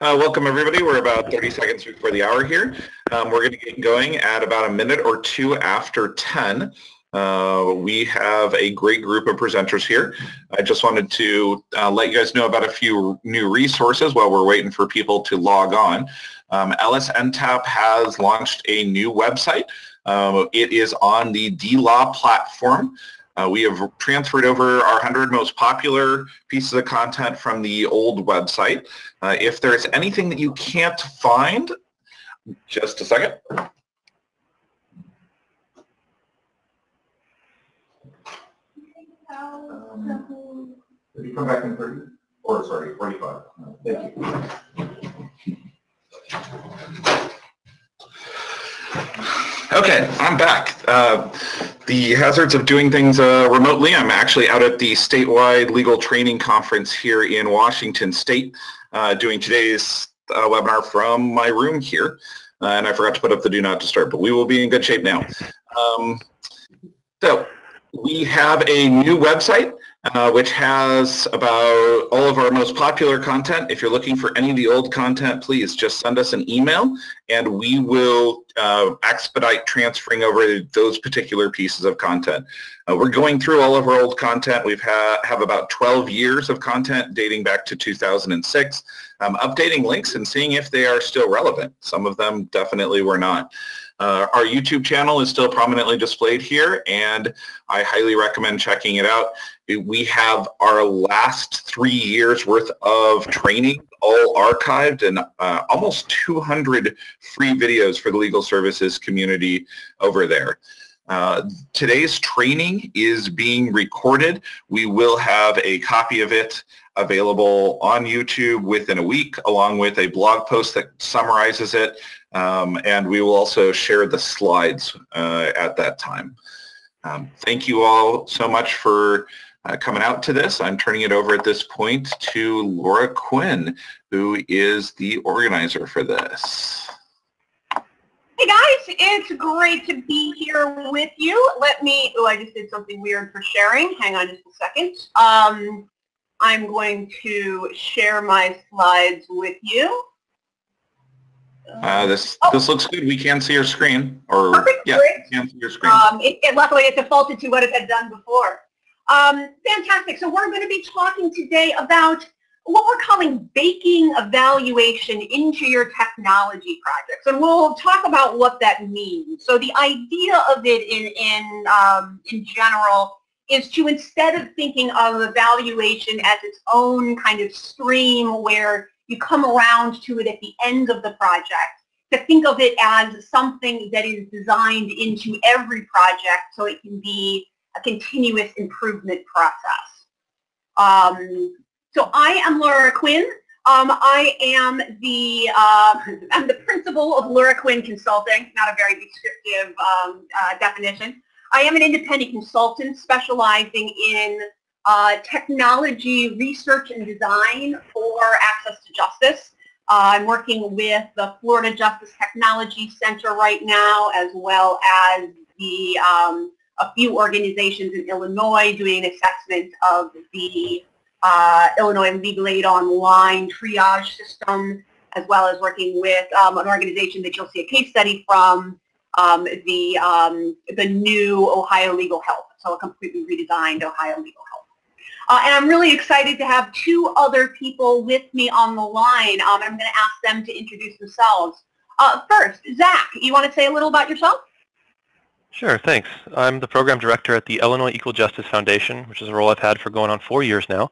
Welcome everybody. We're about 30 seconds before the hour here. We're going to get going at about a minute or two after 10. We have a great group of presenters here. I just wanted to let you guys know about a few new resources while we're waiting for people to log on. LSNTAP has launched a new website. It is on the DLaw platform. We have transferred over our 100 most popular pieces of content from the old website. If there's anything that you can't find, just a second. If you come back in 30, or sorry, 45. Thank you. Okay, I'm back. The hazards of doing things remotely. I'm actually out at the statewide legal training conference here in Washington State, doing today's webinar from my room here, and I forgot to put up the do not disturb, but we will be in good shape now. So we have a new website which has about all of our most popular content. If you're looking for any of the old content, please just send us an email and we will expedite transferring over those particular pieces of content. We're going through all of our old content. We've have about 12 years of content dating back to 2006. Updating links and seeing if they are still relevant. Some of them definitely were not. Our YouTube channel is still prominently displayed here, and I highly recommend checking it out. We have our last 3 years worth of training all archived, and almost 200 free videos for the legal services community over there. Today's training is being recorded. We will have a copy of it available on YouTube within a week, along with a blog post that summarizes it, and we will also share the slides at that time. Thank you all so much for coming out to this. I'm turning it over at this point to Laura Quinn, who is the organizer for this. Hey guys, it's great to be here with you. Let me, oh, I just did something weird for sharing. Hang on just a second. I'm going to share my slides with you. This looks good. We can see your screen. Or, perfect. Yeah, we can see your screen. Luckily, it defaulted to what it had done before. Fantastic. So we're going to be talking today about what we're calling baking evaluation into your technology projects. And we'll talk about what that means. So the idea of it in general is to, instead of thinking of evaluation as its own kind of stream where you come around to it at the end of the project, to think of it as something that is designed into every project so it can be a continuous improvement process. So I am Laura Quinn. I am the I'm the principal of Laura Quinn Consulting. Not a very descriptive definition. I am an independent consultant specializing in technology research and design for access to justice. I'm working with the Florida Justice Technology Center right now, as well as the a few organizations in Illinois doing an assessment of the Illinois Legal Aid Online triage system, as well as working with an organization that you'll see a case study from, the new Ohio Legal Help, so a completely redesigned Ohio Legal Help. And I'm really excited to have two other people with me on the line. I'm going to ask them to introduce themselves. First, Zach, you want to say a little about yourself? Sure, thanks. I'm the program director at the Illinois Equal Justice Foundation, which is a role I've had for going on 4 years now.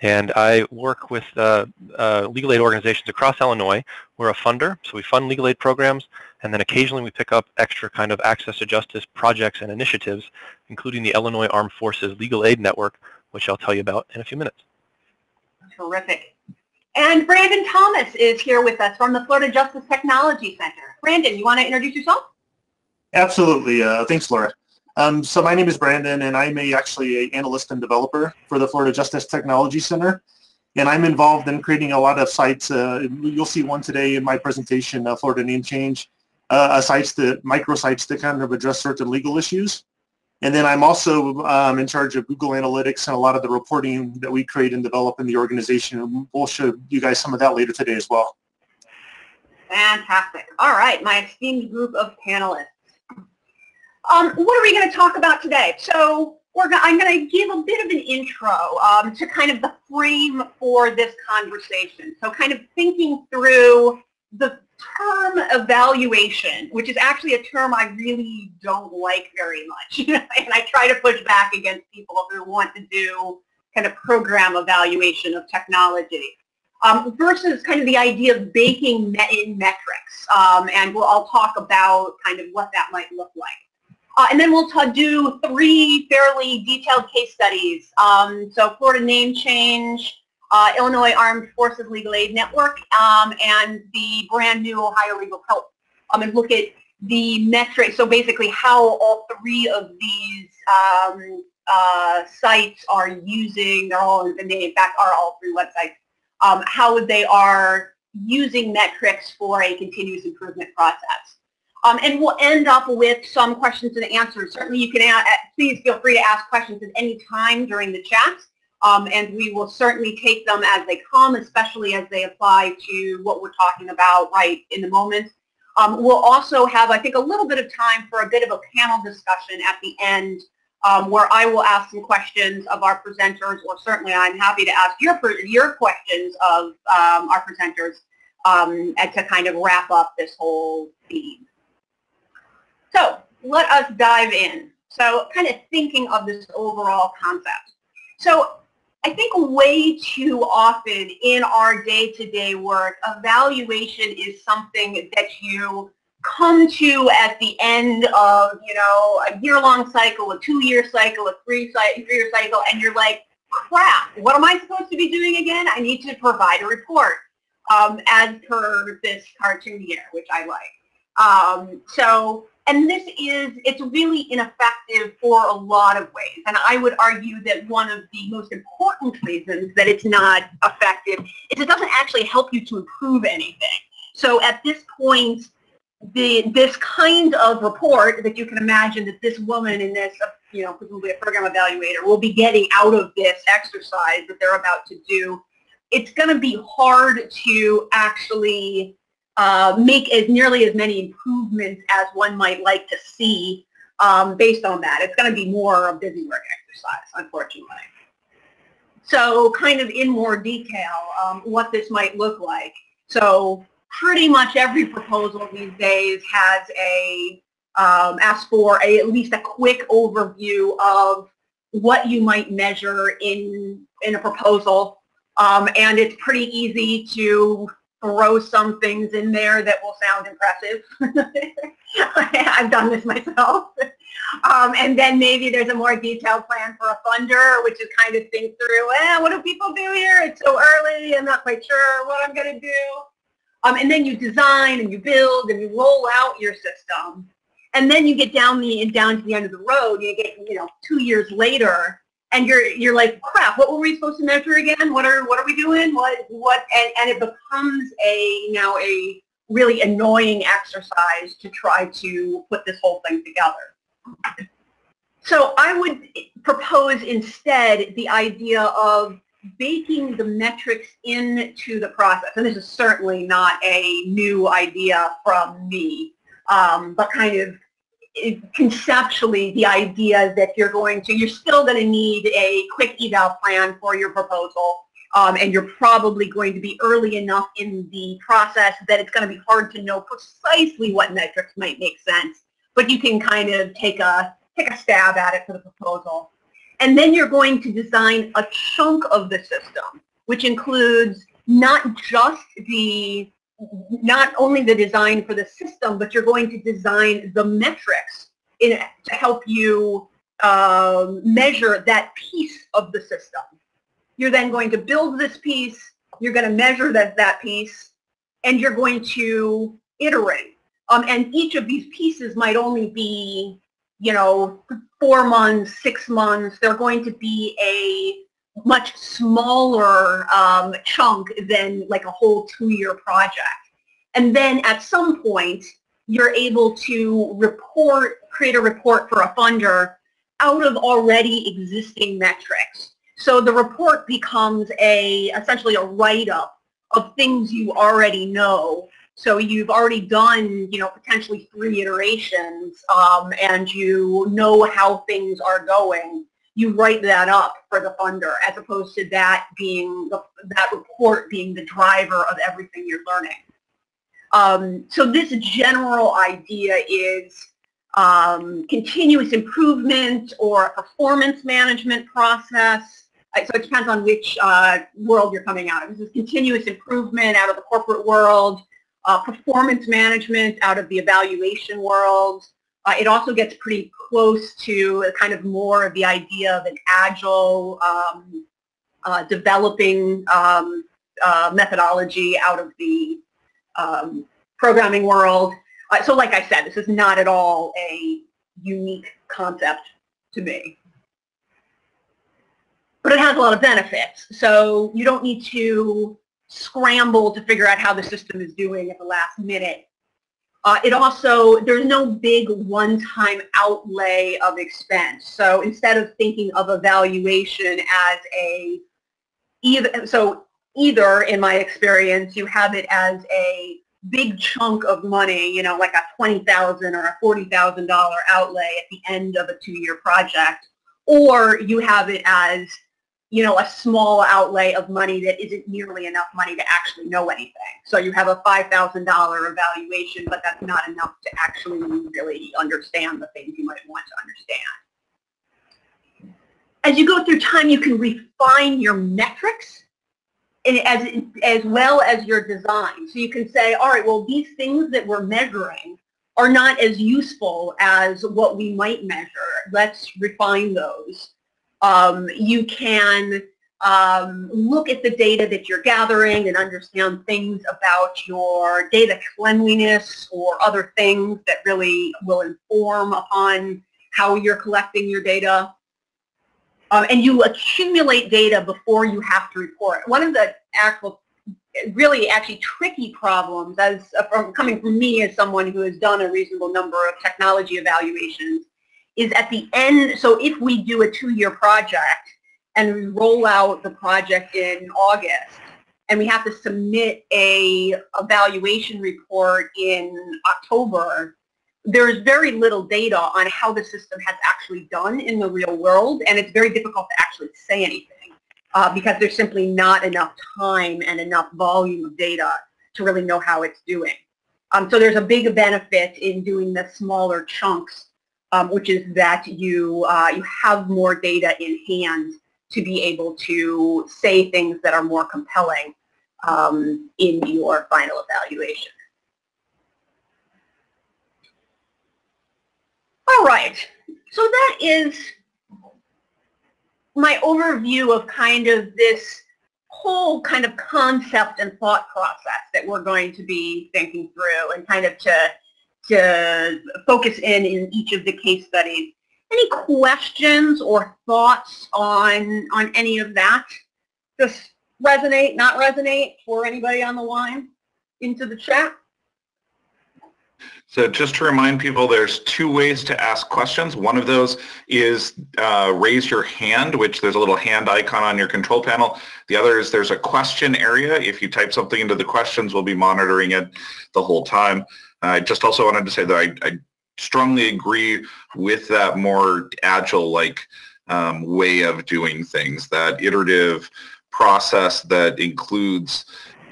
And I work with legal aid organizations across Illinois. We're a funder, so we fund legal aid programs, and then occasionally we pick up extra kind of access to justice projects and initiatives, including the Illinois Armed Forces Legal Aid Network, which I'll tell you about in a few minutes. Terrific. And Brandon Thomas is here with us from the Florida Justice Technology Center. Brandon, you want to introduce yourself? Absolutely. Thanks, Laura. So my name is Brandon, and I'm actually an analyst and developer for the Florida Justice Technology Center, and I'm involved in creating a lot of sites. You'll see one today in my presentation, Florida Name Change, microsites that kind of address certain legal issues. And then I'm also in charge of Google Analytics and a lot of the reporting that we create and develop in the organization. We'll show you guys some of that later today as well. Fantastic. All right, my esteemed group of panelists. What are we going to talk about today? So I'm going to give a bit of an intro to kind of the frame for this conversation. So kind of thinking through the term evaluation, which is actually a term I really don't like very much. And I try to push back against people who want to do kind of program evaluation of technology versus kind of the idea of baking in metrics. And I'll talk about kind of what that might look like. And then we'll do three fairly detailed case studies. So Florida Name Change, Illinois Armed Forces Legal Aid Network, and the brand new Ohio Legal Help, and look at the metrics, so basically how all three of these sites are using, in fact are all three websites, how they are using metrics for a continuous improvement process. And we'll end up with some questions and answers. Certainly you can, please feel free to ask questions at any time during the chat. And we will certainly take them as they come, especially as they apply to what we're talking about right in the moment. We'll also have, I think, a little bit of time for a bit of a panel discussion at the end where I will ask some questions of our presenters, or certainly I'm happy to ask your questions of our presenters and to kind of wrap up this whole theme. So let us dive in. So kind of thinking of this overall concept. So I think way too often in our day-to-day work, evaluation is something that you come to at the end of, you know, a year-long cycle, a two-year cycle, a three-year cycle, and you're like, crap, what am I supposed to be doing again? I need to provide a report as per this cartoon here, which I like. And this is, it's really ineffective for a lot of ways. And I would argue that one of the most important reasons that it's not effective is it doesn't actually help you to improve anything. So at this point, this kind of report that you can imagine that this woman in this, you know, presumably a program evaluator will be getting out of this exercise that they're about to do, it's going to be hard to actually make as nearly as many improvements as one might like to see based on that. It's going to be more a busywork exercise, unfortunately. So kind of in more detail, what this might look like. So pretty much every proposal these days has a, asks for at least a quick overview of what you might measure in a proposal. And it's pretty easy to throw some things in there that will sound impressive. I've done this myself. And then maybe there's a more detailed plan for a funder, which is kind of think through, what do people do here? It's so early, I'm not quite sure what I'm going to do. And then you design and you build and you roll out your system. And then you get down to the end of the road, you get 2 years later, and you're like, crap, what were we supposed to measure again? What are we doing? And it becomes a really annoying exercise to try to put this whole thing together. So I would propose instead the idea of baking the metrics into the process. And this is certainly not a new idea from me, but kind of conceptually the idea that you're still going to need a quick eval plan for your proposal, and you're probably going to be early enough in the process that it's going to be hard to know precisely what metrics might make sense, but you can kind of take a stab at it for the proposal. And then you're going to design a chunk of the system, which includes not only the design for the system, but you're going to design the metrics to help you measure that piece of the system. You're then going to build this piece, you're going to measure that piece, and you're going to iterate. And each of these pieces might only be, 4 months, 6 months. They're going to be a much smaller chunk than like a whole two-year project. And then at some point, you're able to create a report for a funder out of already existing metrics. So the report becomes essentially a write-up of things you already know. So you've already done, you know, potentially 3 iterations, and you know how things are going. You write that up for the funder, as opposed to that being that report being the driver of everything you're learning. So this general idea is continuous improvement or a performance management process. So it depends on which world you're coming out of. This is continuous improvement out of the corporate world, performance management out of the evaluation world. It also gets pretty close to kind of more of the idea of an agile developing methodology out of the programming world. So like I said, this is not at all a unique concept to me. But it has a lot of benefits. So you don't need to scramble to figure out how the system is doing at the last minute. It also, there's no big one-time outlay of expense. So instead of thinking of evaluation as a, either in my experience, you have it as a big chunk of money, you know, like a $20,000 or a $40,000 outlay at the end of a 2-year project, or you have it as, you know, a small outlay of money that isn't nearly enough money to actually know anything. So you have a $5,000 evaluation, but that's not enough to actually really understand the things you might want to understand. As you go through time, you can refine your metrics as well as your design. So you can say, all right, well, these things that we're measuring are not as useful as what we might measure. Let's refine those. You can look at the data that you're gathering and understand things about your data cleanliness or other things that really will inform upon how you're collecting your data. And you accumulate data before you have to report. One of the actual, really actually tricky problems, as coming from me as someone who has done a reasonable number of technology evaluations, is at the end. So if we do a 2-year project and we roll out the project in August and we have to submit a evaluation report in October, there's very little data on how the system has actually done in the real world, and it's very difficult to actually say anything because there's simply not enough time and enough volume of data to really know how it's doing. So there's a big benefit in doing the smaller chunks, which is that you, you have more data in hand to be able to say things that are more compelling in your final evaluation. All right, so that is my overview of kind of this whole kind of concept and thought process that we're going to be thinking through and kind of to focus in each of the case studies. Any questions or thoughts on any of that? Just resonate, not resonate for anybody on the line into the chat. So just to remind people, there's 2 ways to ask questions. One of those is raise your hand, which there's a little hand icon on your control panel. The other is there's a question area. If you type something into the questions, we'll be monitoring it the whole time. I just also wanted to say that I strongly agree with that more agile-like way of doing things, that iterative process that includes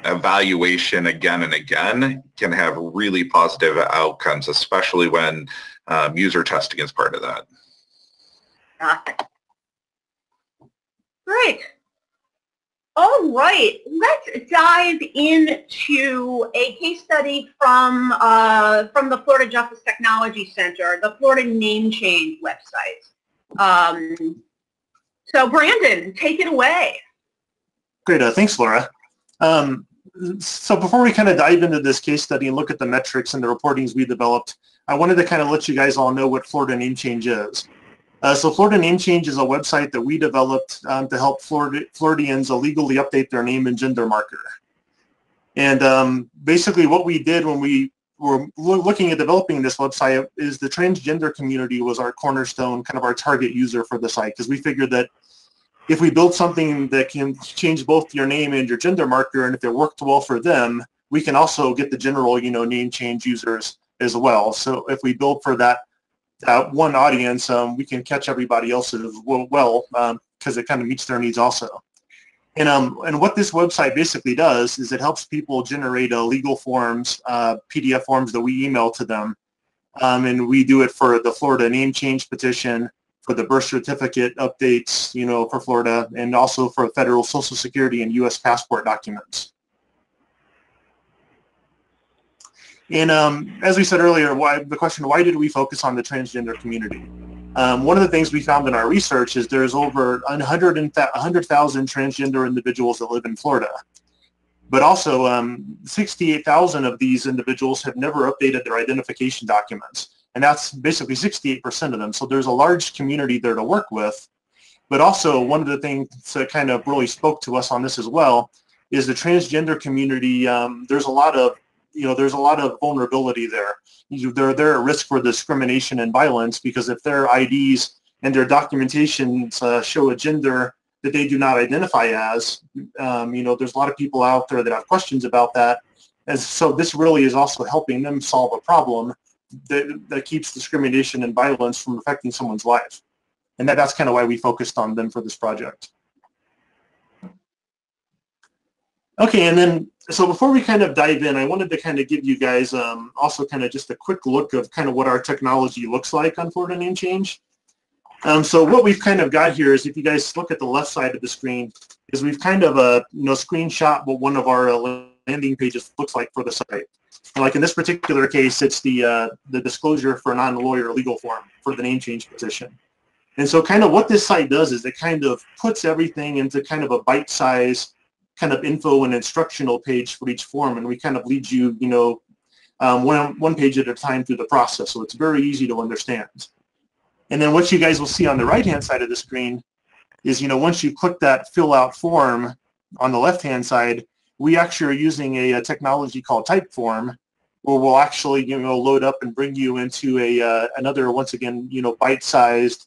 evaluation again and again can have really positive outcomes, especially when user testing is part of that. Great. All right, let's dive into a case study from the Florida Justice Technology Center, the Florida Name Change website. So Brandon, take it away. Great, thanks, Laura. So before we kind of dive into this case study and look at the metrics and the reportings we developed, I wanted to kind of let you guys all know what Florida Name Change is. So Florida Name Change is a website that we developed to help Floridians illegally update their name and gender marker. And basically what we did when we were looking at developing this website is the transgender community was our cornerstone, kind of our target user for the site, because we figured that if we build something that can change both your name and your gender marker, and if it worked well for them, we can also get the general, you know, name change users as well. So if we build for that one audience, we can catch everybody else as well, because it kind of meets their needs also. And what this website basically does is it helps people generate legal forms, PDF forms that we email to them. And we do it for the Florida name change petition, for the birth certificate updates, you know, for Florida, and also for federal Social Security and U.S. passport documents. And as we said earlier, the question, why did we focus on the transgender community? One of the things we found in our research is there's over 100,000 transgender individuals that live in Florida. But also, 68,000 of these individuals have never updated their identification documents. And that's basically 68% of them. So there's a large community there to work with. But also, one of the things that kind of really spoke to us on this as well is the transgender community. There's a lot of vulnerability there. They're at risk for discrimination and violence, because if their IDs and their documentations show a gender that they do not identify as, there's a lot of people out there that have questions about that. And so this really is also helping them solve a problem that keeps discrimination and violence from affecting someone's life. And that's kind of why we focused on them for this project. Okay, and then, so before we kind of dive in, I wanted to kind of give you guys also kind of just a quick look of kind of what our technology looks like on Florida Name Change. So what we've kind of got here is, if you guys look at the left side of the screen, is we've kind of screenshot what one of our landing pages looks like for the site. And like in this particular case, it's the disclosure for non-lawyer legal form for the name change petition. And so kind of what this site does is it kind of puts everything into kind of a bite-size kind of info and instructional page for each form, and we kind of lead you, one page at a time through the process. So it's very easy to understand. And then what you guys will see on the right-hand side of the screen is, once you click that fill out form on the left-hand side, we actually are using a technology called Typeform, where we'll actually, load up and bring you into a another, once again, bite-sized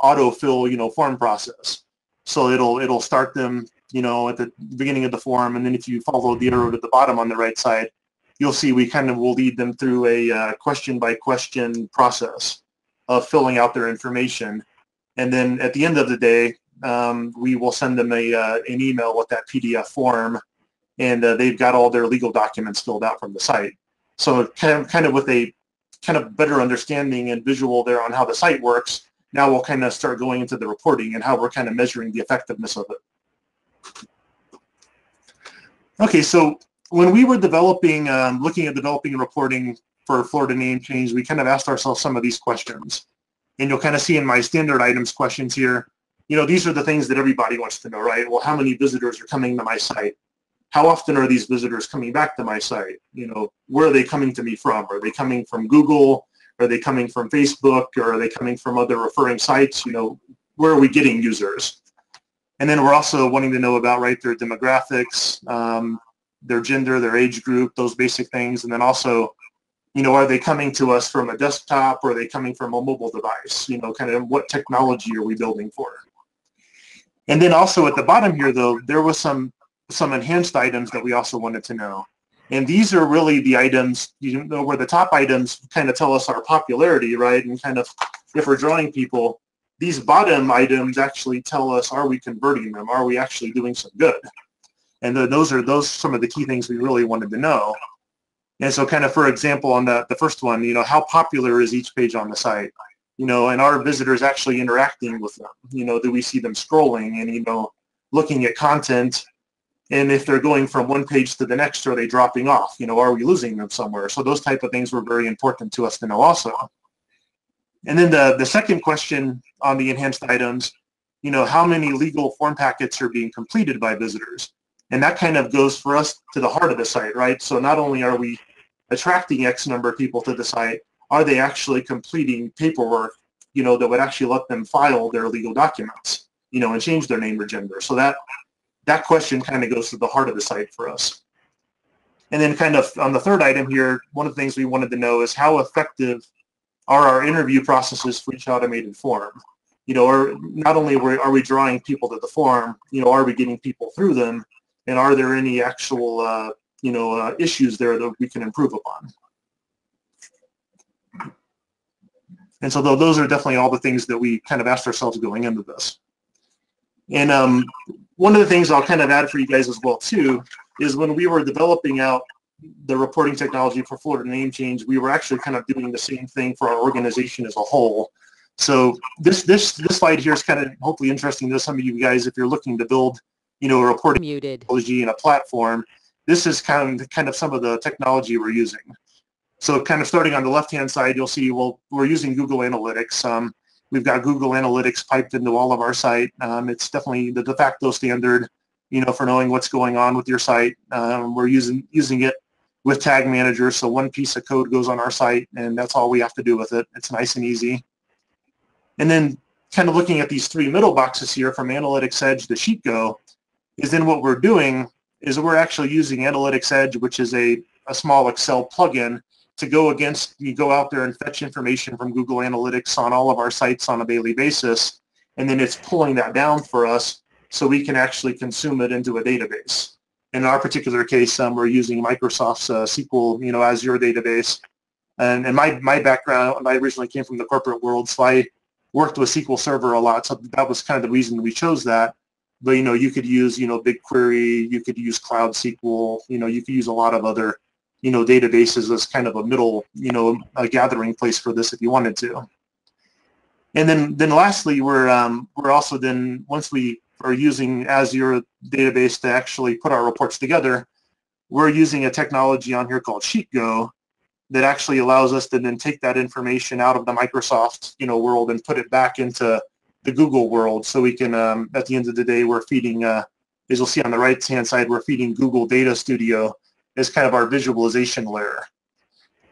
autofill, form process. So it'll start them, at the beginning of the form, and then if you follow the arrow to the bottom on the right side, you'll see we kind of will lead them through a question-by-question process of filling out their information. And then at the end of the day, we will send them an email with that PDF form, and they've got all their legal documents filled out from the site. So kind of with a kind of better understanding and visual there on how the site works, now we'll kind of start going into the reporting and how we're kind of measuring the effectiveness of it. Okay, so when we were developing, looking at developing and reporting for Florida Name Change, we kind of asked ourselves some of these questions. And you'll kind of see in my standard items questions here, these are the things that everybody wants to know, right? Well, how many visitors are coming to my site? How often are these visitors coming back to my site? Where are they coming to me from? Are they coming from Google? Are they coming from Facebook? Or are they coming from other referring sites? Where are we getting users? And then we're also wanting to know about, right, their demographics, their gender, their age group, those basic things. And then also, are they coming to us from a desktop, or are they coming from a mobile device? Kind of what technology are we building for? And then also at the bottom here, though, there was some enhanced items that we also wanted to know. And these are really the items, where the top items kind of tell us our popularity, right, and kind of if we're drawing people. These bottom items actually tell us, are we converting them? Are we actually doing some good? And those are some of the key things we really wanted to know. And so kind of, for example, on the first one, how popular is each page on the site? And are visitors actually interacting with them? Do we see them scrolling and, looking at content? And if they're going from one page to the next, are they dropping off? Are we losing them somewhere? So those type of things were very important to us to know also. And then the second question on the enhanced items, how many legal form packets are being completed by visitors? And that kind of goes for us to the heart of the site, right? So not only are we attracting X number of people to the site, are they actually completing paperwork, that would actually let them file their legal documents, and change their name or gender? So that question kind of goes to the heart of the site for us. And then kind of on the third item here, one of the things we wanted to know is how effective are our interview processes for each automated form? You know, or not only are we drawing people to the form, you know, are we getting people through them? And are there any actual, you know, issues there that we can improve upon? And so those are definitely all the things that we kind of asked ourselves going into this. And one of the things I'll kind of add for you guys as well, too, is when we were developing out the reporting technology for Florida Name Change, we were actually kind of doing the same thing for our organization as a whole. So this slide here is kind of hopefully interesting to some of you guys if you're looking to build, you know, a reporting technology and a platform. This is kind of some of the technology we're using. So kind of starting on the left-hand side, you'll see, well, we're using Google Analytics. We've got Google Analytics piped into all of our site. It's definitely the de facto standard, you know, for knowing what's going on with your site. We're using it with Tag Manager, so one piece of code goes on our site, and that's all we have to do with it. It's nice and easy. And then kind of looking at these three middle boxes here, from Analytics Edge to SheetGo, is then what we're doing is we're actually using Analytics Edge, which is a small Excel plugin, to go against, you go out there and fetch information from Google Analytics on all of our sites on a daily basis, and then it's pulling that down for us so we can actually consume it into a database. In our particular case, we're using Microsoft's SQL, you know, Azure database. And my background, I originally came from the corporate world, so I worked with SQL Server a lot, so that was kind of the reason we chose that. But, you know, you could use, you know, BigQuery, you could use Cloud SQL, you know, you could use a lot of other, you know, databases as kind of a middle, you know, a gathering place for this if you wanted to. And then lastly, we're also then, once we are using Azure database to actually put our reports together, we're using a technology on here called SheetGo that actually allows us to then take that information out of the Microsoft, you know, world and put it back into the Google world, so we can, at the end of the day, we're feeding, as you'll see on the right-hand side, we're feeding Google Data Studio is kind of our visualization layer.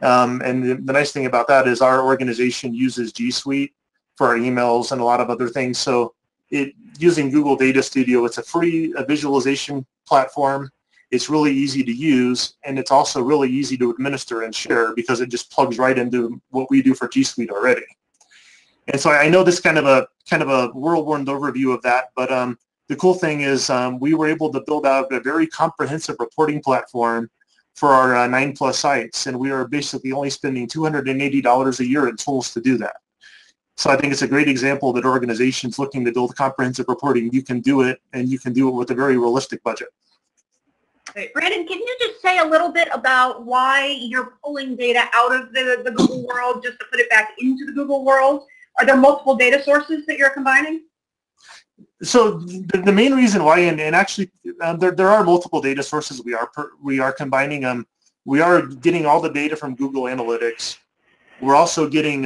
And the nice thing about that is our organization uses G Suite for our emails and a lot of other things. So using Google Data Studio, it's a free visualization platform. It's really easy to use, and it's also really easy to administer and share because it just plugs right into what we do for G Suite already. And so I know this kind of a whirlwind overview of that, but the cool thing is we were able to build out a very comprehensive reporting platform for our 9+ sites, and we are basically only spending $280 a year in tools to do that. So I think it's a great example that organizations looking to build comprehensive reporting, you can do it, and you can do it with a very realistic budget. Great. Brandon, can you just say a little bit about why you're pulling data out of the Google world just to put it back into the Google world? Are there multiple data sources that you're combining? So the main reason why, and actually there are multiple data sources we are combining. We are getting all the data from Google Analytics. We're also getting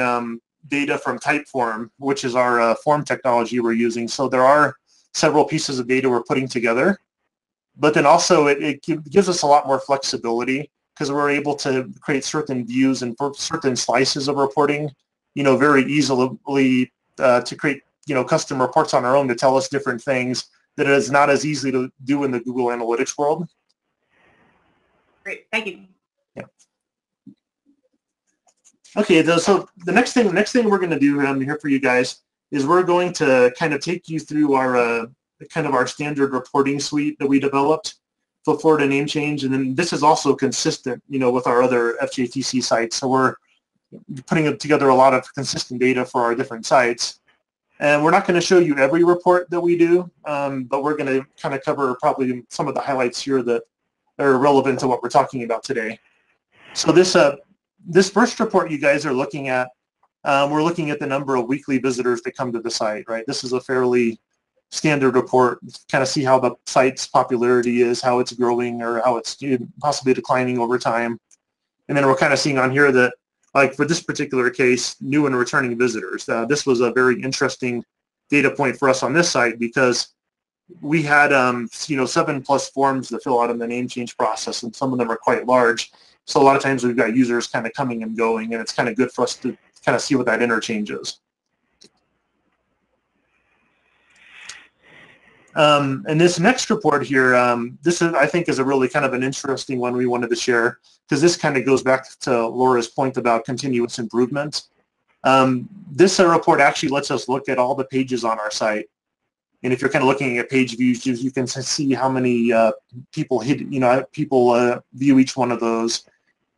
data from Typeform, which is our form technology we're using. So there are several pieces of data we're putting together. But then also it gives us a lot more flexibility because we're able to create certain views and certain slices of reporting, you know, very easily to create, you know, custom reports on our own to tell us different things that it is not as easy to do in the Google Analytics world. Great, thank you. Yeah. Okay, so the next thing we're going to do here for you guys is we're going to kind of take you through our kind of our standard reporting suite that we developed for Florida Name Change, and then this is also consistent, you know, with our other FJTC sites. So we're putting together a lot of consistent data for our different sites. And we're not going to show you every report that we do, but we're going to kind of cover probably some of the highlights here that are relevant to what we're talking about today. So this first report you guys are looking at, we're looking at the number of weekly visitors that come to the site, right? This is a fairly standard report, kind of see how the site's popularity is, how it's growing or how it's possibly declining over time. And then we're kind of seeing on here that, like for this particular case, new and returning visitors. This was a very interesting data point for us on this site because we had, you know, 7+ forms to fill out in the name change process, and some of them are quite large. So a lot of times we've got users kind of coming and going, and it's kind of good for us to kind of see what that interchange is. And this next report here, this is, I think, is a really kind of an interesting one we wanted to share, because this kind of goes back to Laura's point about continuous improvement. This report actually lets us look at all the pages on our site. And if you're kind of looking at page views, you can see how many people view each one of those.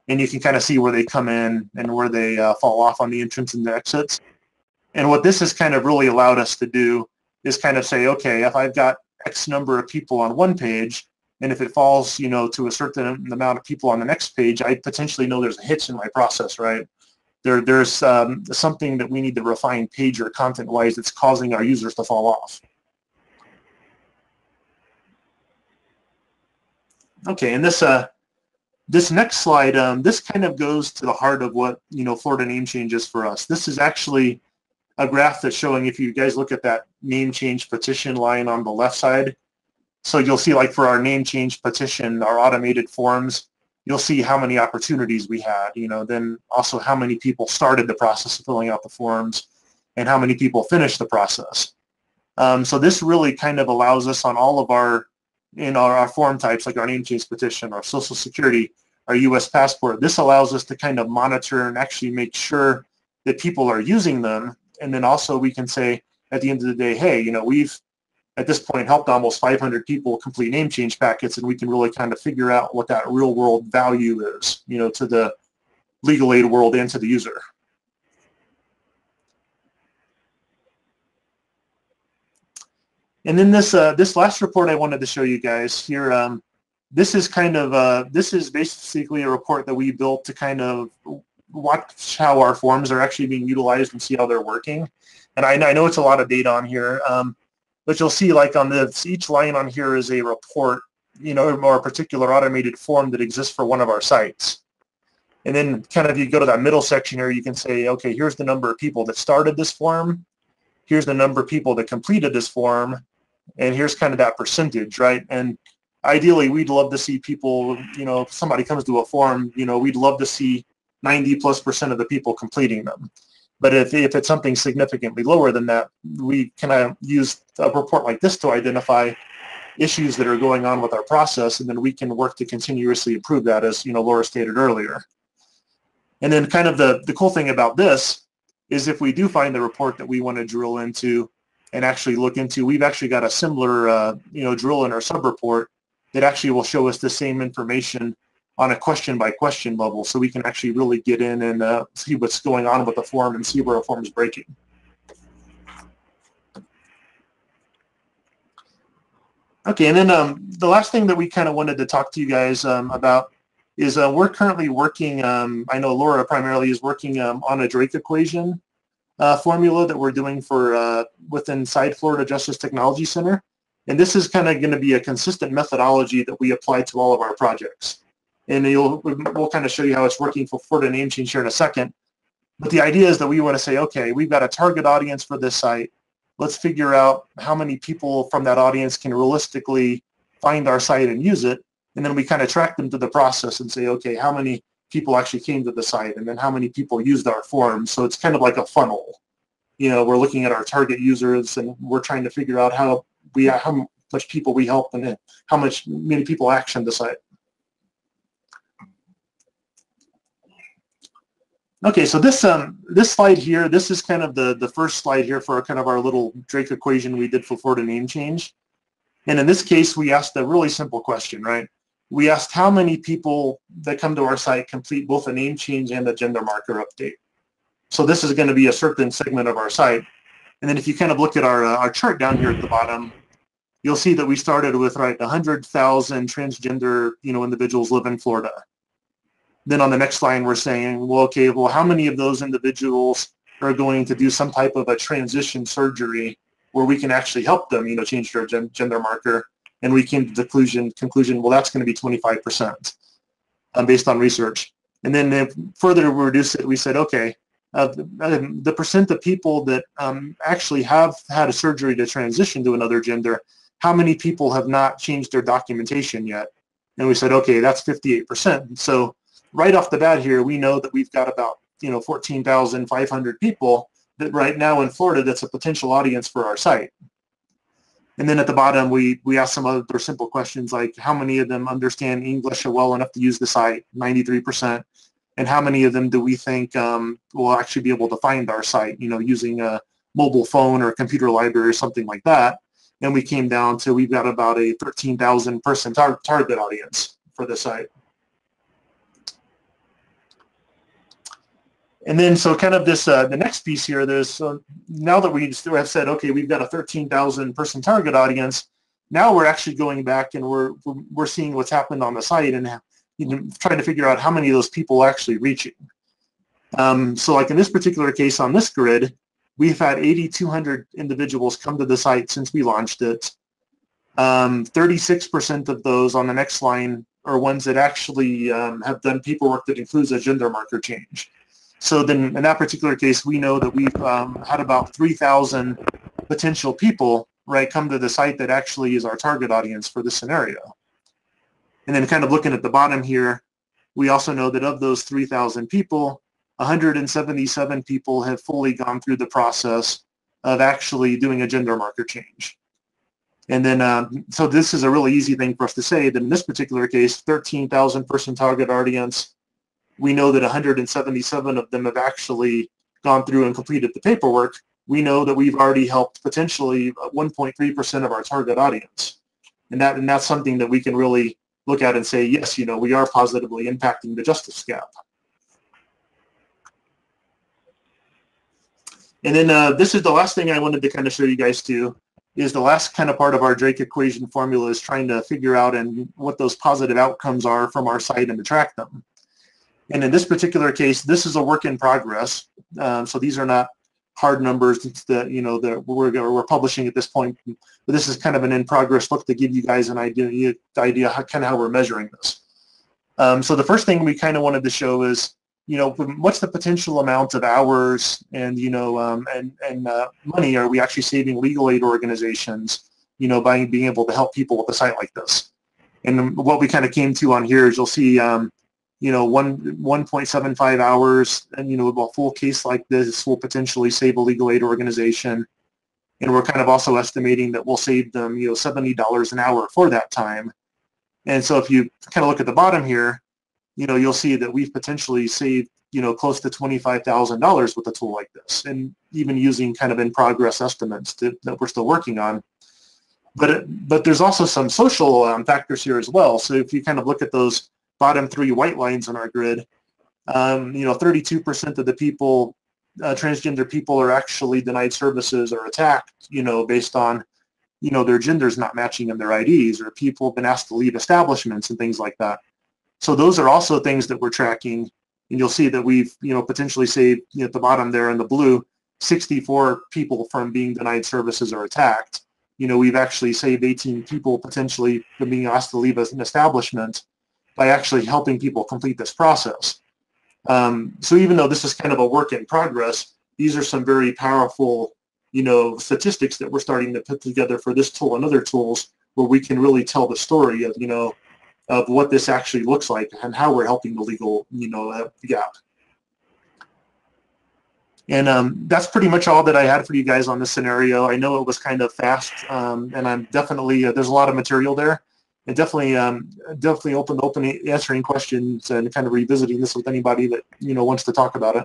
And you can kind of see where they come in and where they fall off on the entrance and the exits. And what this has kind of really allowed us to do is kind of say, okay, if I've got X number of people on one page, and if it falls, you know, to a certain amount of people on the next page, I potentially know there's a hitch in my process, right? There's something that we need to refine page or content-wise that's causing our users to fall off. Okay, and this this next slide, this kind of goes to the heart of what, you know, Florida Name Change is for us. This is actually a graph that's showing, if you guys look at that name change petition line on the left side, so you'll see, like, for our name change petition, our automated forms, you'll see how many opportunities we had, you know, then also how many people started the process of filling out the forms and how many people finished the process. So this really kind of allows us on all of our, in our form types, like our name change petition, our Social Security, our U.S. passport, this allows us to kind of monitor and actually make sure that people are using them. And then also we can say at the end of the day, hey, you know, we've at this point helped almost 500 people complete name change packets, and we can really kind of figure out what that real world value is, you know, to the legal aid world and to the user. And then this this last report I wanted to show you guys here, this is kind of, this is basically a report that we built to kind of watch how our forms are actually being utilized and see how they're working. And I know it's a lot of data on here, but you'll see, like, on this, each line on here is a report, you know, or a particular automated form that exists for one of our sites. And then kind of you go to that middle section here, you can say, okay, here's the number of people that started this form, here's the number of people that completed this form, and here's kind of that percentage, right? And ideally, we'd love to see people, you know, if somebody comes to a form, you know, we'd love to see 90+% of the people completing them. But if it's something significantly lower than that, we can use a report like this to identify issues that are going on with our process, and then we can work to continuously improve that, as, you know, Laura stated earlier. And then kind of the cool thing about this is, if we do find the report that we want to drill into and actually look into, we've actually got a similar you know, drill in our sub-report that actually will show us the same information on a question-by-question level, so we can actually really get in and see what's going on with the form and see where a form is breaking. Okay, and then the last thing that we kind of wanted to talk to you guys about is we're currently working, I know Laura primarily is working on a Drake equation formula that we're doing for inside Florida Justice Technology Center. And this is kind of going to be a consistent methodology that we apply to all of our projects. And we'll kind of show you how it's working for Florida Name Change here in a second. But the idea is that we want to say, okay, we've got a target audience for this site. Let's figure out how many people from that audience can realistically find our site and use it. And then we kind of track them through the process and say, okay, how many people actually came to the site, and then how many people used our form. So it's kind of like a funnel. You know, we're looking at our target users, and we're trying to figure out how much people we help and how many people action the site. Okay, so this this slide here, this is kind of the first slide here for kind of our little Drake equation we did for Florida Name Change. And in this case, we asked a really simple question, right? We asked how many people that come to our site complete both a name change and a gender marker update. So this is going to be a certain segment of our site. And then if you kind of look at our chart down here at the bottom, you'll see that we started with, right, 100,000 transgender, you know, individuals live in Florida. Then on the next line, we're saying, well, okay, well, how many of those individuals are going to do some type of a transition surgery where we can actually help them, you know, change their gender marker? And we came to the conclusion, well, that's going to be 25% based on research. And then further to reduce it, we said, okay, the percent of people that actually have had a surgery to transition to another gender, how many people have not changed their documentation yet? And we said, okay, that's 58%. So right off the bat here, we know that we've got about, you know, 14,500 people that right now in Florida that's a potential audience for our site. And then at the bottom, we asked some other simple questions like how many of them understand English well enough to use the site, 93%, and how many of them do we think will actually be able to find our site, you know, using a mobile phone or a computer library or something like that. And we came down to we've got about a 13,000 person target audience for the site. And then so kind of this, the next piece here, there's, now that we have said, okay, we've got a 13,000 person target audience, now we're actually going back and we're seeing what's happened on the site and, you know, trying to figure out how many of those people are actually reaching. So like in this particular case on this grid, we've had 8,200 individuals come to the site since we launched it. 36% of those on the next line are ones that actually have done paperwork that includes a gender marker change. So then in that particular case, we know that we've had about 3,000 potential people, right, come to the site that actually is our target audience for this scenario. And then kind of looking at the bottom here, we also know that of those 3,000 people, 177 people have fully gone through the process of actually doing a gender marker change. And then, so this is a really easy thing for us to say that in this particular case, 13,000 person target audience, we know that 177 of them have actually gone through and completed the paperwork. We know that we've already helped potentially 1.3% of our target audience. And that's something that we can really look at and say, yes, you know, we are positively impacting the justice gap. And then this is the last thing I wanted to kind of show you guys too, is the last kind of part of our Drake equation formula is trying to figure out and what those positive outcomes are from our site and to track them. And in this particular case, this is a work in progress. So these are not hard numbers that, you know, that we're publishing at this point. But this is kind of an in-progress look to give you guys an idea how, kind of how we're measuring this. So the first thing we kind of wanted to show is, you know, what's the potential amount of hours and, you know, money are we actually saving legal aid organizations, you know, by being able to help people with a site like this. And what we kind of came to on here is you'll see, you know, 1.75 hours, and, you know, a full case like this will potentially save a legal aid organization. And we're kind of also estimating that we'll save them, you know, $70 an hour for that time. And so if you kind of look at the bottom here, you know, you'll see that we've potentially saved, you know, close to $25,000 with a tool like this, and even using kind of in-progress estimates that we're still working on. But there's also some social factors here as well. So if you kind of look at those bottom three white lines on our grid, you know, 32% of the people, transgender people, are actually denied services or attacked, you know, based on, you know, their genders not matching in their IDs, or people have been asked to leave establishments and things like that. So those are also things that we're tracking, and you'll see that we've, you know, potentially saved, you know, at the bottom there in the blue, 64 people from being denied services or attacked. You know, we've actually saved 18 people potentially from being asked to leave an establishment by actually helping people complete this process. So even though this is kind of a work in progress, these are some very powerful, you know, statistics that we're starting to put together for this tool and other tools where we can really tell the story of, you know, of what this actually looks like and how we're helping the legal, you know, gap. And that's pretty much all that I had for you guys on this scenario. I know it was kind of fast, and I'm definitely, there's a lot of material there. And definitely, definitely open to answering questions and kind of revisiting this with anybody that, you know, wants to talk about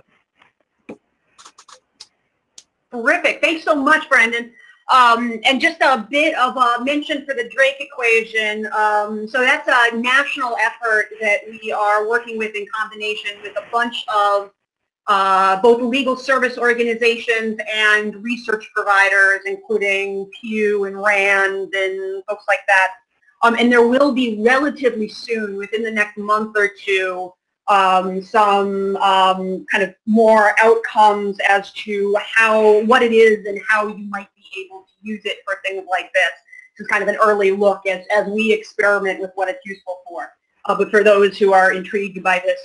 it. Terrific. Thanks so much, Brandon. And just a bit of a mention for the Drake equation. So that's a national effort that we are working with in combination with a bunch of both legal service organizations and research providers, including Pew and Rand and folks like that. And there will be relatively soon, within the next month or two, some kind of more outcomes as to how, what it is and how you might be able to use it for things like this. This is kind of an early look as we experiment with what it's useful for. But for those who are intrigued by this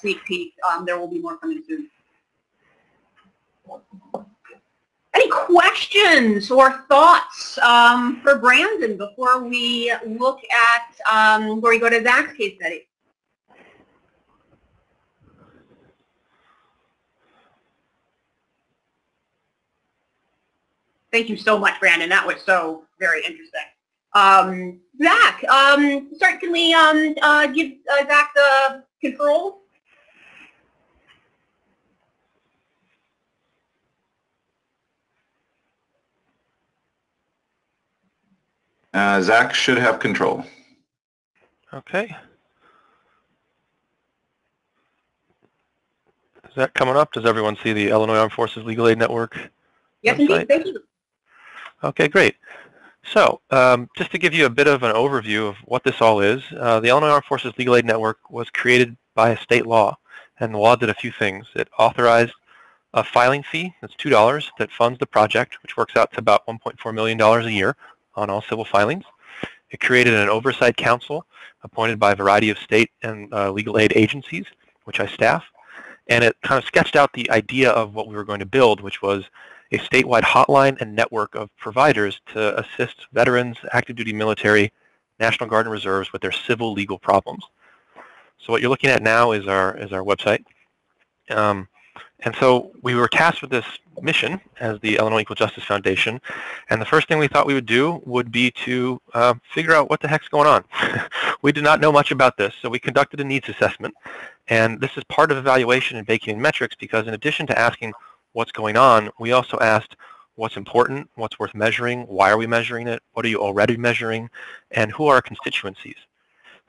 sneak peek, there will be more coming soon. Any questions or thoughts for Brandon before we look at where we go to Zach's case study? Thank you so much, Brandon. That was so very interesting. Zach, start, can we give Zach the controls? Zach should have control. Okay. Is that coming up? Does everyone see the Illinois Armed Forces Legal Aid Network? Yes, indeed. Thank you. Okay, great. So just to give you a bit of an overview of what this all is, the Illinois Armed Forces Legal Aid Network was created by a state law, and the law did a few things. It authorized a filing fee, that's $2, that funds the project, which works out to about $1.4 million a year on all civil filings. It created an oversight council appointed by a variety of state and legal aid agencies, which I staff, and it kind of sketched out the idea of what we were going to build, which was a statewide hotline and network of providers to assist veterans, active duty military, National Guard and Reserves with their civil legal problems. So what you're looking at now is our website. And so we were tasked with this mission as the Illinois Equal Justice Foundation, and the first thing we thought we would do would be to figure out what the heck's going on. We did not know much about this, so we conducted a needs assessment, and this is part of evaluation and baking in metrics, because in addition to asking what's going on, we also asked what's important, what's worth measuring, why are we measuring it, what are you already measuring, and who are our constituencies.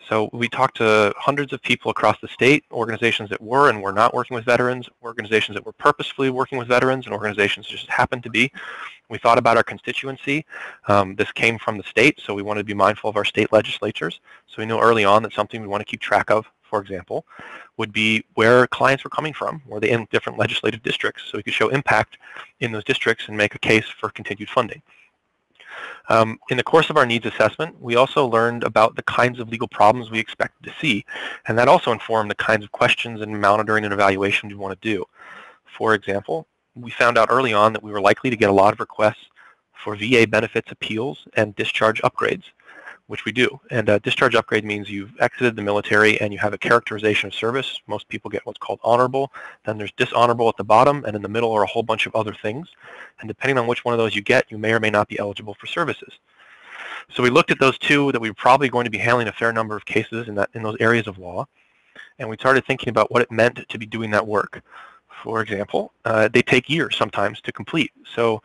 So we talked to hundreds of people across the state, organizations that were and were not working with veterans, organizations that were purposefully working with veterans, and organizations that just happened to be. We thought about our constituency. This came from the state, so we wanted to be mindful of our state legislatures. So we knew early on that something we want to keep track of, for example, would be where clients were coming from, were they in different legislative districts, so we could show impact in those districts and make a case for continued funding. In the course of our needs assessment, we also learned about the kinds of legal problems we expected to see, and that also informed the kinds of questions and monitoring and evaluation we want to do. For example, we found out early on that we were likely to get a lot of requests for VA benefits appeals and discharge upgrades, which we do. And discharge upgrade means you've exited the military and you have a characterization of service. Most people get what's called honorable. Then there's dishonorable at the bottom, and in the middle are a whole bunch of other things. And depending on which one of those you get, you may or may not be eligible for services. So we looked at those two that we were probably going to be handling a fair number of cases in those areas of law. And we started thinking about what it meant to be doing that work. For example, they take years sometimes to complete. So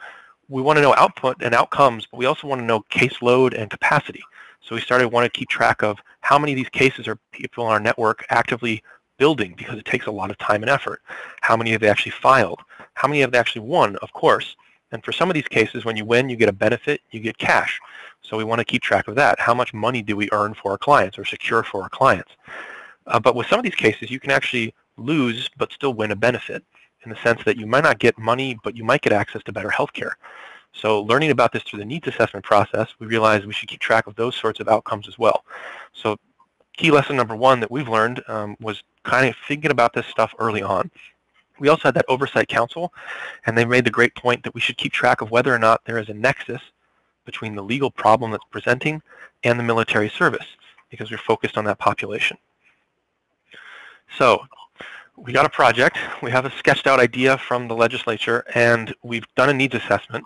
we want to know output and outcomes, but we also want to know caseload and capacity. So we started wanting to keep track of how many of these cases are people on our network actively building, because it takes a lot of time and effort. How many have they actually filed? How many have they actually won, of course? And for some of these cases, when you win, you get a benefit, you get cash. So we want to keep track of that. How much money do we earn for our clients or secure for our clients? But with some of these cases, you can actually lose but still win a benefit, in the sense that you might not get money, but you might get access to better health care. So learning about this through the needs assessment process, we realized we should keep track of those sorts of outcomes as well. So key lesson number one that we've learned was kind of thinking about this stuff early on. We also had that oversight council, and they made the great point that we should keep track of whether or not there is a nexus between the legal problem that's presenting and the military service, because we're focused on that population. So we got a project, we have a sketched out idea from the legislature, and we've done a needs assessment.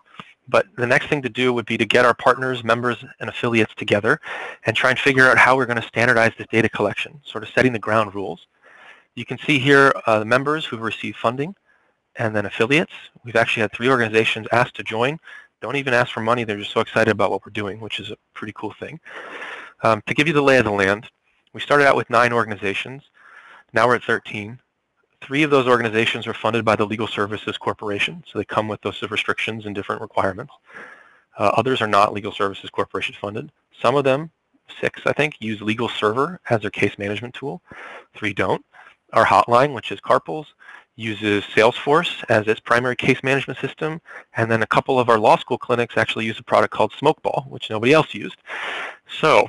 But the next thing to do would be to get our partners, members, and affiliates together and try and figure out how we're going to standardize this data collection, sort of setting the ground rules. You can see here the members who've received funding and then affiliates. We've actually had 3 organizations asked to join. Don't even ask for money. They're just so excited about what we're doing, which is a pretty cool thing. To give you the lay of the land, we started out with 9 organizations. Now we're at 13. 3 of those organizations are funded by the Legal Services Corporation, so they come with those restrictions and different requirements. Others are not Legal Services Corporation funded. Some of them, 6 I think, use Legal Server as their case management tool. 3 don't. Our hotline, which is CARPLS, uses Salesforce as its primary case management system, and then a couple of our law school clinics actually use a product called Smokeball, which nobody else used. So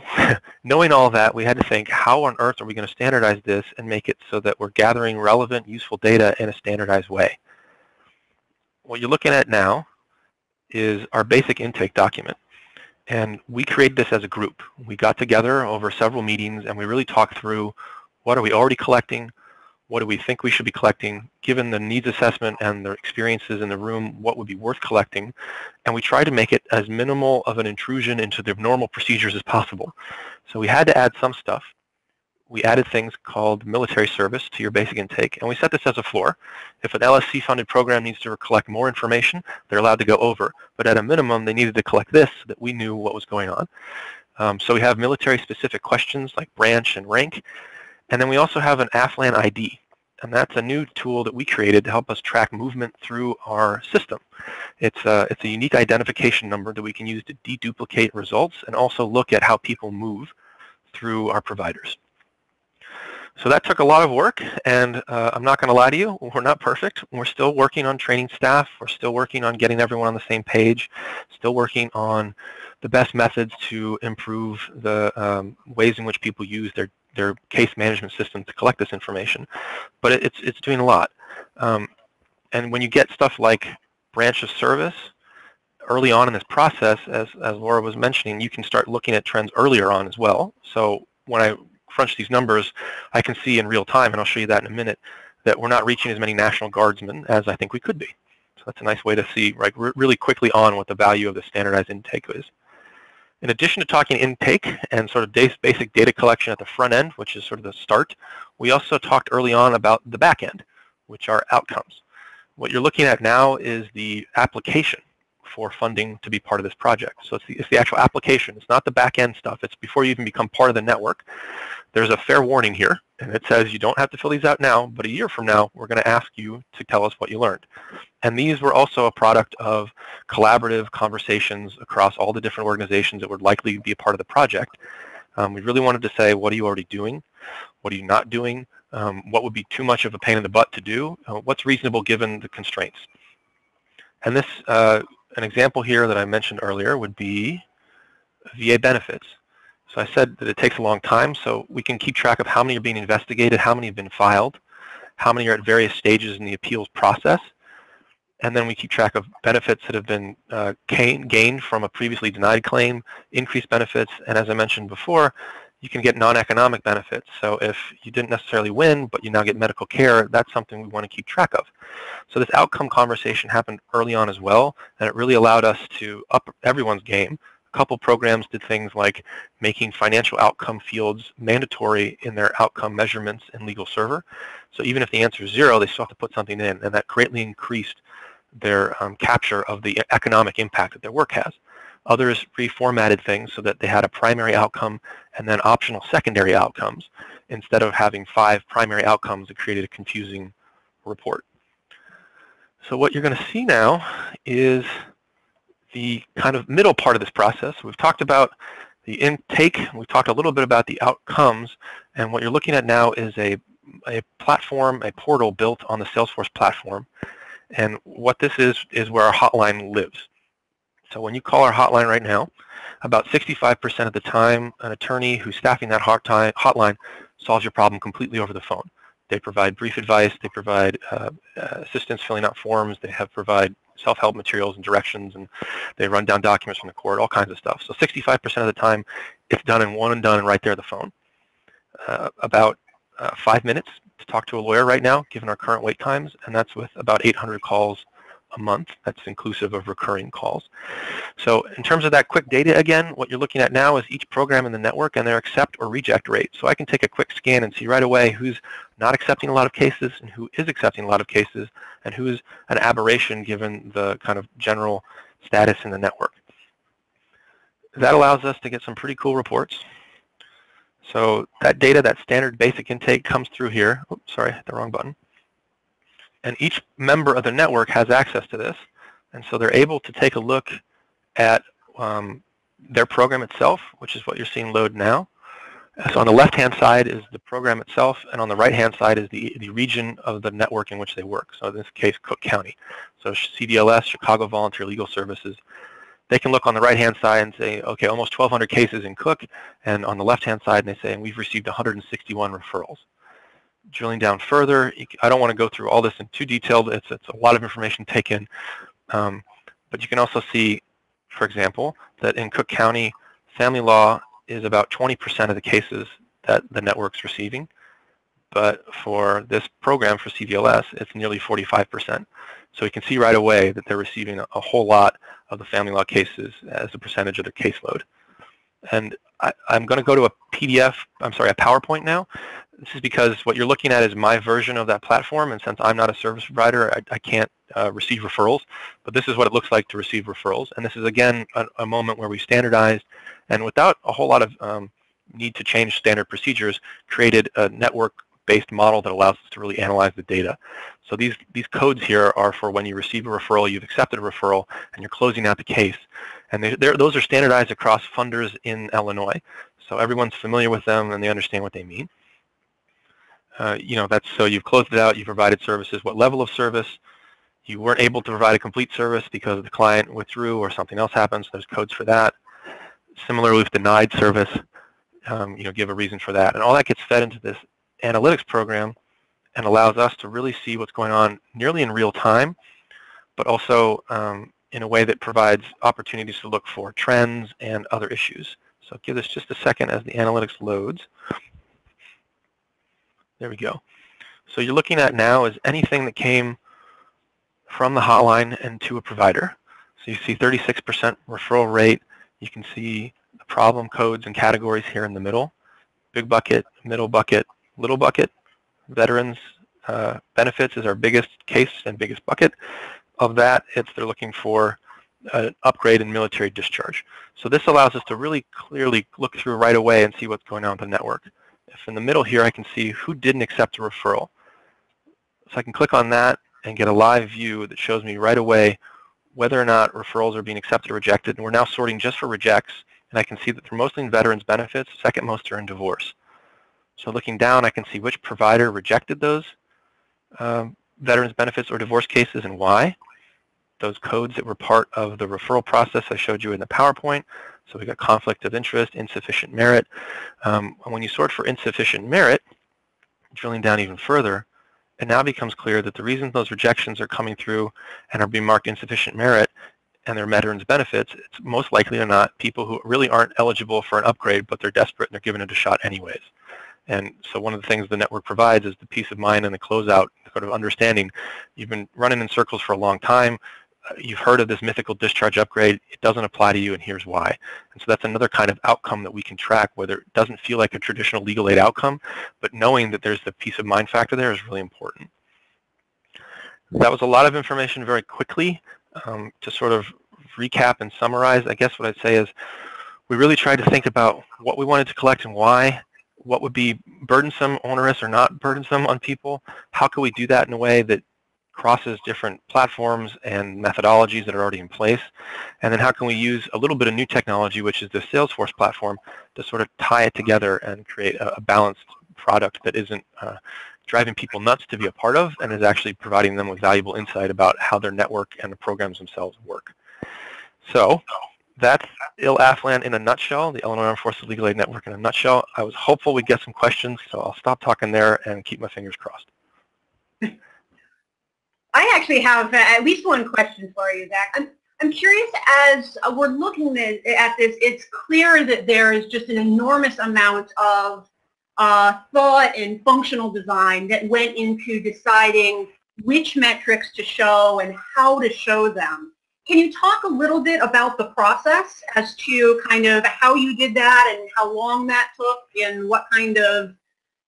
knowing all that, we had to think, how on earth are we going to standardize this and make it so that we're gathering relevant, useful data in a standardized way? What you're looking at now is our basic intake document. And we created this as a group. We got together over several meetings, and we really talked through what are we already collecting, what do we think we should be collecting, given the needs assessment and the experiences in the room, what would be worth collecting, and we try to make it as minimal of an intrusion into the normal procedures as possible. So we had to add some stuff. We added things called military service to your basic intake, and we set this as a floor. If an LSC-funded program needs to collect more information, they're allowed to go over, but at a minimum, they needed to collect this so that we knew what was going on. So we have military-specific questions like branch and rank, and then we also have an AFLAN ID, and that's a new tool that we created to help us track movement through our system. It's a unique identification number that we can use to deduplicate results and also look at how people move through our providers. So that took a lot of work, and I'm not going to lie to you, we're not perfect. We're still working on training staff. We're still working on getting everyone on the same page, still working on the best methods to improve the ways in which people use their case management system to collect this information. But it's doing a lot. And when you get stuff like branch of service, early on in this process, as Laura was mentioning, you can start looking at trends earlier on as well. So when I crunch these numbers, I can see in real time, and I'll show you that in a minute, that we're not reaching as many National Guardsmen as I think we could be. So that's a nice way to see right, really quickly on what the value of the standardized intake is. In addition to talking intake and sort of basic data collection at the front end, which is sort of the start, we also talked early on about the back end, which are outcomes. What you're looking at now is the application for funding to be part of this project. So it's the actual application. It's not the back-end stuff. It's before you even become part of the network. There's a fair warning here, and it says you don't have to fill these out now, but a year from now, we're going to ask you to tell us what you learned. And these were also a product of collaborative conversations across all the different organizations that would likely be a part of the project. We really wanted to say, what are you already doing? What are you not doing? What would be too much of a pain in the butt to do? What's reasonable given the constraints? And this an example here that I mentioned earlier would be VA benefits. So I said that it takes a long time, so we can keep track of how many are being investigated, how many have been filed, how many are at various stages in the appeals process, and then we keep track of benefits that have been gained from a previously denied claim, increased benefits, and as I mentioned before, you can get non-economic benefits. So if you didn't necessarily win, but you now get medical care, that's something we want to keep track of. So this outcome conversation happened early on as well, and it really allowed us to up everyone's game. A couple programs did things like making financial outcome fields mandatory in their outcome measurements in Legal Server. So even if the answer is zero, they still have to put something in, and that greatly increased their capture of the economic impact that their work has. Others reformatted things so that they had a primary outcome and then optional secondary outcomes instead of having 5 primary outcomes that created a confusing report. So what you're going to see now is the kind of middle part of this process. We've talked about the intake, we've talked a little bit about the outcomes, and what you're looking at now is a platform, a portal built on the Salesforce platform. And what this is where our hotline lives. So when you call our hotline right now, about 65% of the time, an attorney who's staffing that hotline solves your problem completely over the phone. They provide brief advice, they provide assistance filling out forms, they provide self-help materials and directions, and they run down documents from the court, all kinds of stuff. So 65% of the time, it's done in one and done and right there at the phone. About 5 minutes to talk to a lawyer right now, given our current wait times, and that's with about 800 calls a month. That's inclusive of recurring calls. So in terms of that quick data, again, what you're looking at now is each program in the network and their accept or reject rate. So I can take a quick scan and see right away who's not accepting a lot of cases and who is accepting a lot of cases and who is an aberration given the kind of general status in the network. That allows us to get some pretty cool reports. So that data, that standard basic intake comes through here. Oops, sorry, I hit the wrong button. And each member of the network has access to this, and so they're able to take a look at their program itself, which is what you're seeing load now. So on the left-hand side is the program itself, and on the right-hand side is the region of the network in which they work, so in this case, Cook County. So CDLS, Chicago Volunteer Legal Services. They can look on the right-hand side and say, okay, almost 1,200 cases in Cook, and on the left-hand side, they say, and we've received 161 referrals. Drilling down further, I don't want to go through all this in too detail. It's a lot of information taken, but you can also see, for example, that in Cook County, family law is about 20% of the cases that the network's receiving. but for this program for CVLS, it's nearly 45%. So you can see right away that they're receiving a whole lot of the family law cases as a percentage of their caseload. And I'm going to go to a PDF, I'm sorry, a PowerPoint now. This is because what you're looking at is my version of that platform, and since I'm not a service provider, I can't receive referrals, but this is what it looks like to receive referrals. And this is, again, a moment where we standardized, and without a whole lot of need to change standard procedures, created a network-based model that allows us to really analyze the data. So these codes here are for when you receive a referral, you've accepted a referral, and you're closing out the case. And those are standardized across funders in Illinois, so everyone's familiar with them and they understand what they mean. You know, that's so you've closed it out, you provided services, what level of service, you weren't able to provide a complete service because the client withdrew or something else happens, so there's codes for that. Similarly with denied service, you know, give a reason for that. And all that gets fed into this analytics program and allows us to really see what's going on nearly in real time, but also in a way that provides opportunities to look for trends and other issues. So give us just a second as the analytics loads. There we go. So you're looking at now is anything that came from the hotline and to a provider. So you see 36% referral rate. You can see the problem codes and categories here in the middle. Big bucket, middle bucket, little bucket. Veterans benefits is our biggest case and biggest bucket. Of that, they're looking for an upgrade in military discharge. So this allows us to really clearly look through right away and see what's going on with the network. If in the middle here I can see who didn't accept a referral. So I can click on that and get a live view that shows me right away whether or not referrals are being accepted or rejected. And we're now sorting just for rejects, and I can see that they're mostly in veterans benefits, second most are in divorce. So looking down, I can see which provider rejected those veterans benefits or divorce cases and why. Those codes that were part of the referral process I showed you in the PowerPoint. So we got conflict of interest, insufficient merit. And when you sort for insufficient merit, drilling down even further, it now becomes clear that the reason those rejections are coming through and are being marked insufficient merit and their veterans benefits, it's most likely or not people who really aren't eligible for an upgrade, but they're desperate and they're giving it a shot anyways. And so one of the things the network provides is the peace of mind and the closeout, the sort of understanding. You've been running in circles for a long time. You've heard of this mythical discharge upgrade, it doesn't apply to you, and here's why. And so that's another kind of outcome that we can track, whether it doesn't feel like a traditional legal aid outcome, but knowing that there's the peace of mind factor there is really important. That was a lot of information very quickly. To sort of recap and summarize, I guess what I'd say is we really tried to think about what we wanted to collect and why, what would be burdensome, onerous, or not burdensome on people, how could we do that in a way that crosses different platforms and methodologies that are already in place, and then how can we use a little bit of new technology, which is the Salesforce platform, to sort of tie it together and create a balanced product that isn't driving people nuts to be a part of and is actually providing them with valuable insight about how their network and the programs themselves work. So that's ILAFLAN in a nutshell, the Illinois Armed Forces Legal Aid Network in a nutshell. I was hopeful we'd get some questions, so I'll stop talking there and keep my fingers crossed. I actually have at least one question for you, Zach. I'm curious, as we're looking at this, it's clear that there is just an enormous amount of thought and functional design that went into deciding which metrics to show and how to show them. Can you talk a little bit about the process as to kind of how you did that and how long that took and what kind of,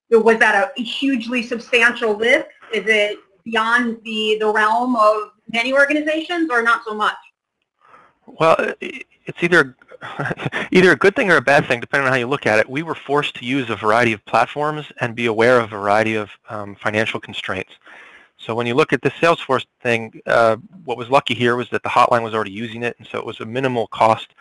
was that a hugely substantial lift? Is it beyond the realm of many organizations, or not so much? Well, it's either a good thing or a bad thing, depending on how you look at it. We were forced to use a variety of platforms and be aware of a variety of financial constraints. So when you look at the Salesforce thing, what was lucky here was that the hotline was already using it, and so it was a minimal cost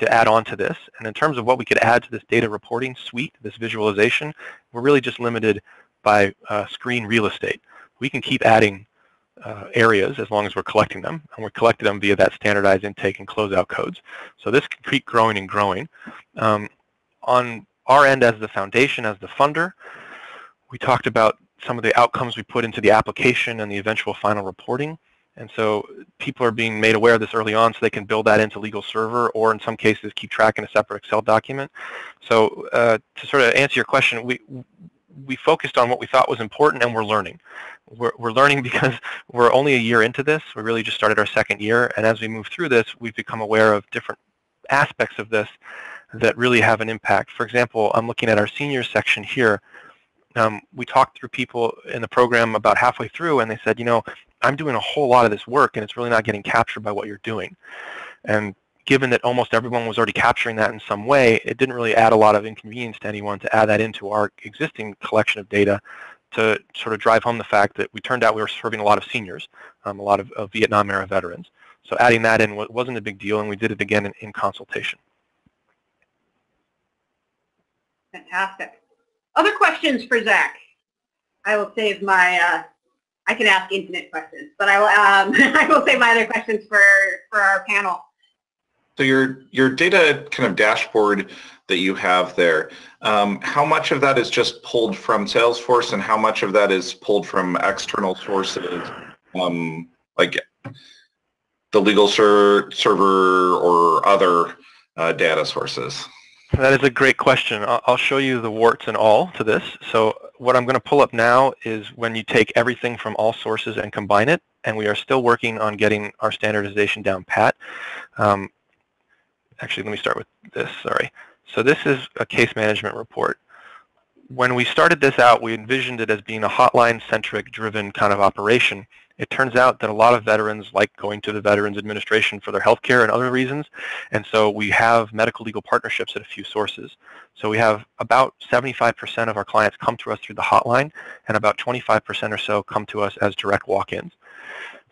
to add on to this. And in terms of what we could add to this data reporting suite, this visualization, we're really just limited by screen real estate. We can keep adding areas as long as we're collecting them, and we collected them via that standardized intake and closeout codes. So this can keep growing and growing. On our end as the foundation, as the funder, we talked about some of the outcomes we put into the application and the eventual final reporting. And so people are being made aware of this early on so they can build that into Legal Server or in some cases keep track in a separate Excel document. So to sort of answer your question, we we focused on what we thought was important, and we're learning. We're learning because we're only a year into this. We really just started our second year, and as we move through this, we've become aware of different aspects of this that really have an impact. For example, I'm looking at our seniors section here. We talked through people in the program about halfway through, and they said, you know, I'm doing a whole lot of this work, and it's really not getting captured by what you're doing. And given that almost everyone was already capturing that in some way, it didn't really add a lot of inconvenience to anyone to add that into our existing collection of data to sort of drive home the fact that we turned out we were serving a lot of seniors, a lot of Vietnam-era veterans. So adding that in wasn't a big deal, and we did it again in consultation. Fantastic. Other questions for Zach? I will save my, I can ask infinite questions, but I will, I will save my other questions for our panel. So your data kind of dashboard that you have there, how much of that is just pulled from Salesforce, and how much of that is pulled from external sources, like the Legal Server or other data sources? That is a great question. I'll show you the warts and all to this. So what I'm going to pull up now is when you take everything from all sources and combine it, and we are still working on getting our standardization down pat. Actually, let me start with this, sorry. So this is a case management report. When we started this out, we envisioned it as being a hotline-centric driven kind of operation. It turns out that a lot of veterans like going to the Veterans Administration for their health care and other reasons, and so we have medical legal partnerships at a few sources. So we have about 75% of our clients come to us through the hotline, and about 25% or so come to us as direct walk-ins.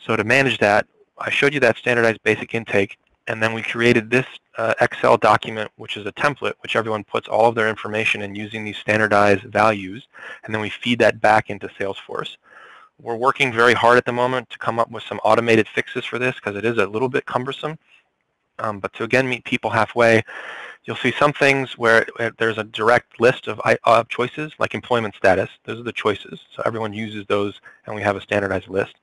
So to manage that, I showed you that standardized basic intake, and then we created this Excel document, which is a template, which everyone puts all of their information in using these standardized values, and then we feed that back into Salesforce. We're working very hard at the moment to come up with some automated fixes for this, because it is a little bit cumbersome. But to again meet people halfway, you'll see some things where there's a direct list of choices, like employment status. Those are the choices. So everyone uses those, and we have a standardized list.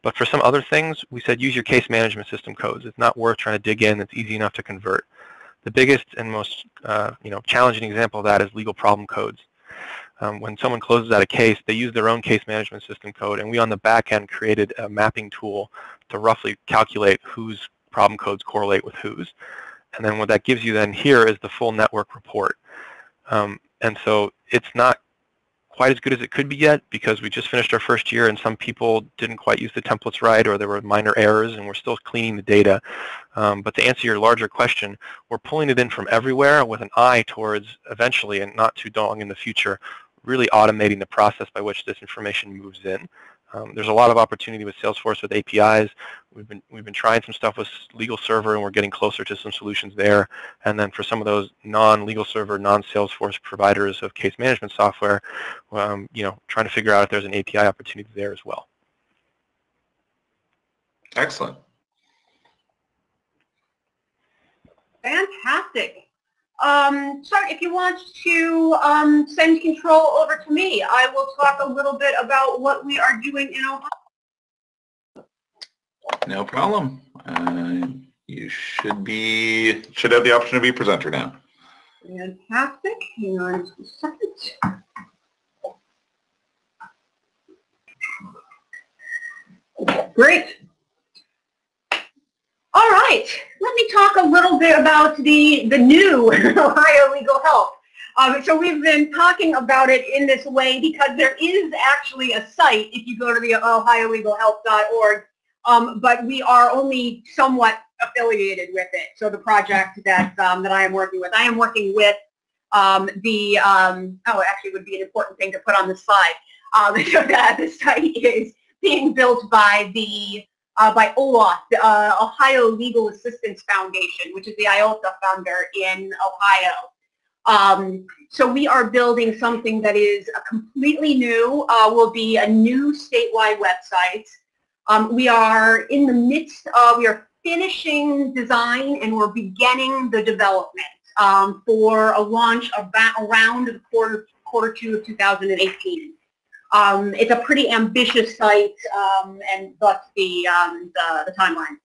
But for some other things, we said use your case management system codes. It's not worth trying to dig in. It's easy enough to convert. The biggest and most challenging example of that is legal problem codes. When someone closes out a case, they use their own case management system code, and we on the back end created a mapping tool to roughly calculate whose problem codes correlate with whose. And then what that gives you then here is the full network report. And so it's not quite as good as it could be yet, because we just finished our first year and some people didn't quite use the templates right, or there were minor errors, and we're still cleaning the data. But to answer your larger question, we're pulling it in from everywhere with an eye towards eventually, and not too long in the future, really automating the process by which this information moves in. There's a lot of opportunity with Salesforce with APIs. We've been trying some stuff with Legal Server, and we're getting closer to some solutions there. And then for some of those non-Legal Server, non-Salesforce providers of case management software, trying to figure out if there's an API opportunity there as well. Excellent. Fantastic. So if you want to send control over to me, I will talk a little bit about what we are doing in Ohio. No problem. You should have the option to be presenter now. Fantastic. Hang on just a second. Great. All right, let me talk a little bit about the new Ohio Legal Help. So we've been talking about it in this way because there is actually a site if you go to the ohiolegalhelp.org, but we are only somewhat affiliated with it. So the project that, that I am working with oh, actually it would be an important thing to put on the slide. So that the site is being built by the by OLAF, the Ohio Legal Assistance Foundation, which is the IOLTA funder in Ohio. So we are building something that is completely new, will be a new statewide website. We are in the midst of, we are finishing design and we're beginning the development for a launch around the quarter two of 2018. It's a pretty ambitious site, and thus the timeline.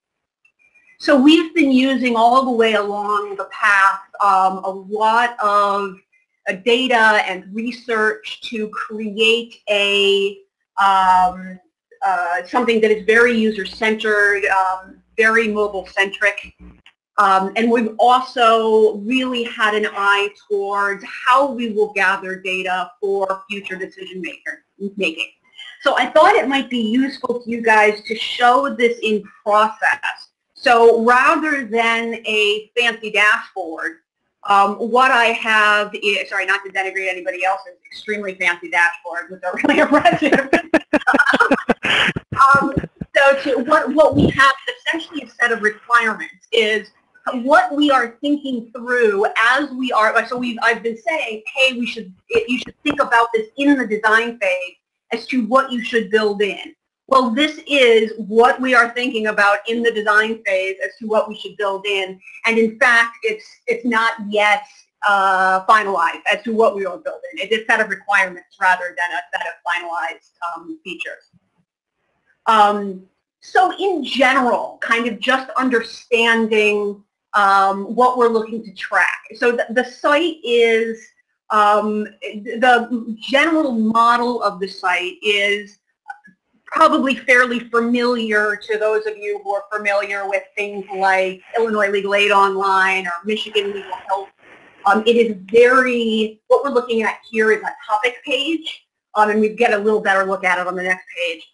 So we've been using all the way along the path a lot of data and research to create a something that is very user-centered, very mobile-centric. And we've also really had an eye towards how we will gather data for future decision-making. So I thought it might be useful to you guys to show this in process. So rather than a fancy dashboard, what I have is, sorry, not to denigrate anybody else's extremely fancy dashboards, which are really impressive. So what we have essentially a set of requirements is what we are thinking through as we are. So I've been saying, hey, you should think about this in the design phase as to what you should build in. Well, this is what we are thinking about in the design phase as to what we should build in, and in fact, it's not yet finalized as to what we will build in. It's a set of requirements rather than a set of finalized features. So in general, kind of just understanding what we're looking to track. So the site is, the general model of the site is probably fairly familiar to those of you who are familiar with things like Illinois Legal Aid Online or Michigan Legal Help. It is very, what we're looking at here is a topic page, and we get a little better look at it on the next page.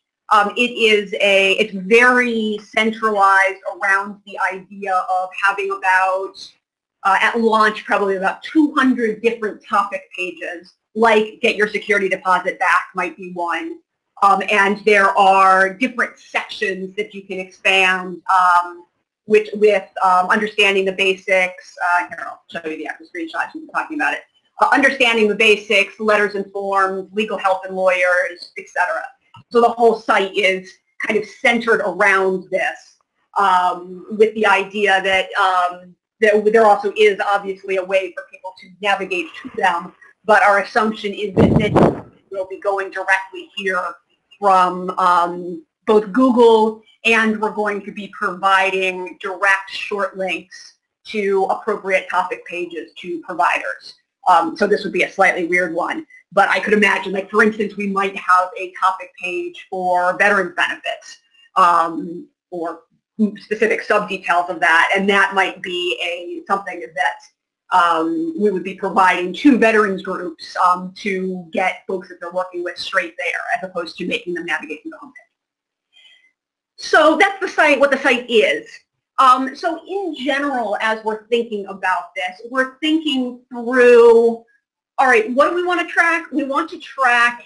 It's very centralized around the idea of having about, at launch, probably about 200 different topic pages, like Get Your Security Deposit Back might be one. And there are different sections that you can expand with understanding the basics. Here, I'll show you the actual screenshots we've been talking about it. Understanding the basics, letters and forms, legal help and lawyers, etc. So the whole site is kind of centered around this, with the idea that, there also is obviously a way for people to navigate to them, but our assumption is that they will be going directly here from both Google, and we're going to be providing direct short links to appropriate topic pages to providers. So this would be a slightly weird one. But I could imagine, like, for instance, we might have a topic page for veterans benefits or specific sub-details of that, and that might be something that we would be providing to veterans groups to get folks that they're working with straight there, as opposed to making them navigate to the homepage. So that's the site, what the site is. So in general, as we're thinking about this, we're thinking through, all right, what do we want to track? We want to track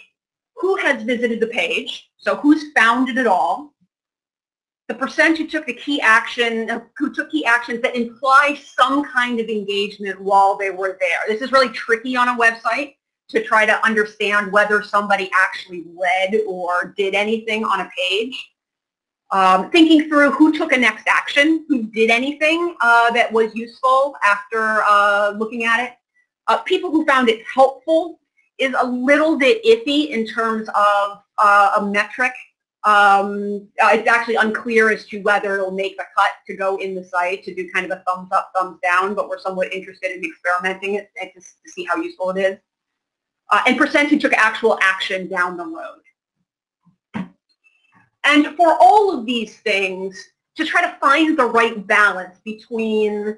who has visited the page, so who's found it at all, the percent who took the key action, who took key actions that imply some kind of engagement while they were there. This is really tricky on a website to try to understand whether somebody actually read or did anything on a page. Thinking through who took a next action, who did anything that was useful after looking at it. People who found it helpful is a little bit iffy in terms of a metric. It's actually unclear as to whether it'll make the cut to go in the site to do kind of a thumbs up, thumbs down, but we're somewhat interested in experimenting it and just to see how useful it is. And percent who took actual action down the road. And for all of these things, to try to find the right balance between,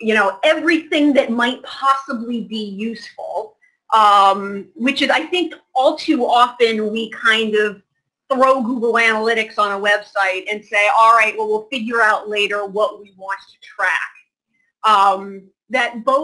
you know, everything that might possibly be useful, which is, I think, all too often we kind of throw Google Analytics on a website and say, all right, well, we'll figure out later what we want to track.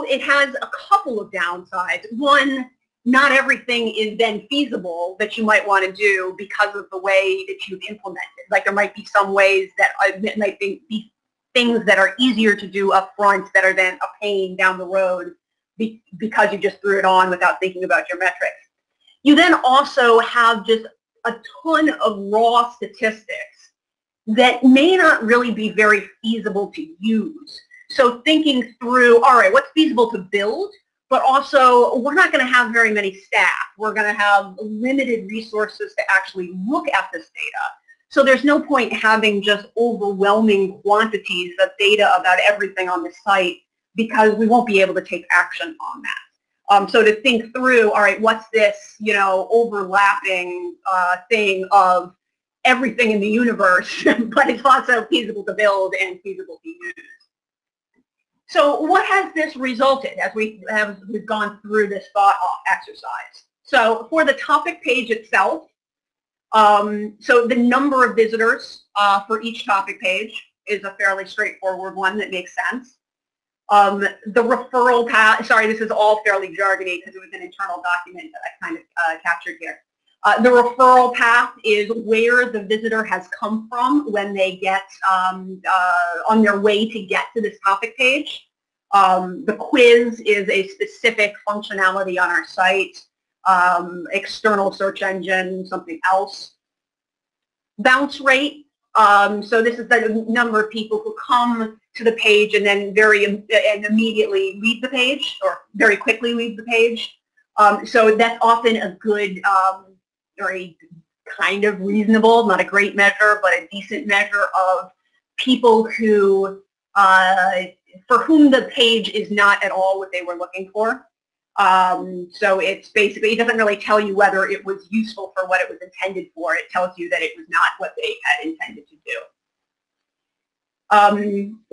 It has a couple of downsides. One, not everything is then feasible that you might want to do because of the way that you've implemented. Like, there might be some ways that might be things that are easier to do up front that are then a pain down the road because you just threw it on without thinking about your metrics. You then also have just a ton of raw statistics that may not really be very feasible to use. So thinking through, all right, what's feasible to build, but also we're not going to have very many staff. We're going to have limited resources to actually look at this data. So there's no point having just overwhelming quantities of data about everything on the site because we won't be able to take action on that. So to think through, all right, what's this, you know, overlapping thing of everything in the universe, but it's also feasible to build and feasible to use. So what has this resulted as we've gone through this thought exercise? So for the topic page itself, so the number of visitors for each topic page is a fairly straightforward one that makes sense. The referral path, sorry, this is all fairly jargony because it was an internal document that I kind of captured here. The referral path is where the visitor has come from when they get on their way to get to this topic page. The quiz is a specific functionality on our site, external search engine, something else. Bounce rate. So this is the number of people who come to the page and then immediately leave the page, or very quickly leave the page. So that's often a good, or a kind of reasonable, not a great measure, but a decent measure of people who, for whom the page is not at all what they were looking for. So it's basically, it doesn't really tell you whether it was useful for what it was intended for. It tells you that it was not what they had intended to do.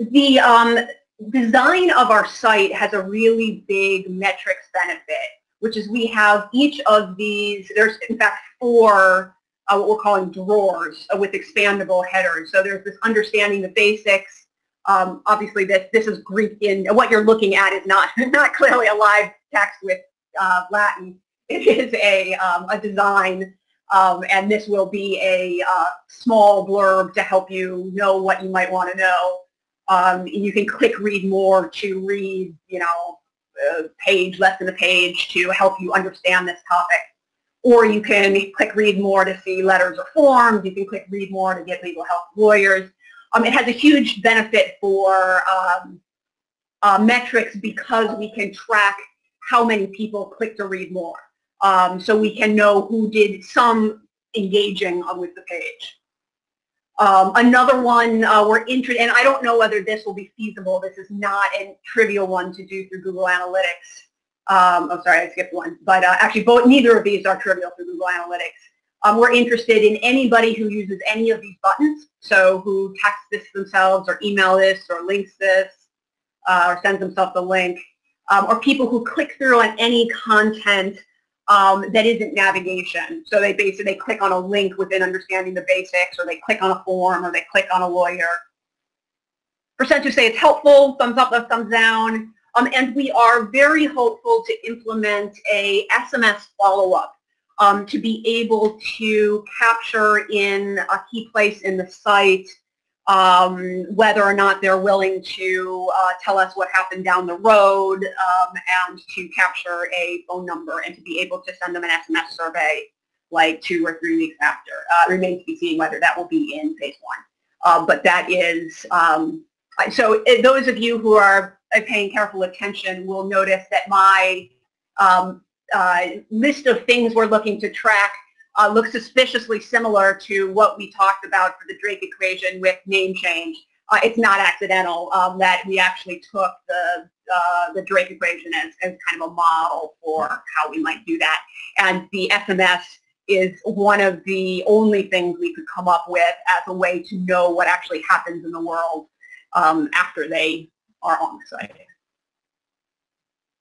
The design of our site has a really big metrics benefit, which is we have each of these, there's in fact 4 what we're calling drawers with expandable headers. So there's this understanding the basics. Obviously this is Greek in, what you're looking at is not clearly a live text with Latin. It is a design, and this will be a small blurb to help you know what you might want to know. You can click read more to read, you know, page, less than a page to help you understand this topic. Or you can click read more to see letters or forms. You can click read more to get legal help lawyers. It has a huge benefit for metrics because we can track how many people click to read more. So we can know who did some engaging with the page. Another one we're interested, and I don't know whether this will be feasible. This is not a trivial one to do through Google Analytics. I'm sorry, I skipped one. But actually, neither of these are trivial through Google Analytics. We're interested in anybody who uses any of these buttons, so who texts this themselves, or email this, or links this, or sends themselves a link, or people who click through on any content that isn't navigation. So they basically click on a link within understanding the basics, or they click on a form, or they click on a lawyer. Percent who say it's helpful, thumbs up, thumbs down. And we are very hopeful to implement a SMS follow-up to be able to capture in a key place in the site whether or not they're willing to tell us what happened down the road, and to capture a phone number and to be able to send them an SMS survey like 2 or 3 weeks after. Remains to be seen whether that will be in phase 1. But that is, so those of you who are paying careful attention will notice that my list of things we're looking to track looks suspiciously similar to what we talked about for the Drake equation with name change. It's not accidental that we actually took the Drake equation as kind of a model for how we might do that. And the SMS is one of the only things we could come up with as a way to know what actually happens in the world after they are on the site.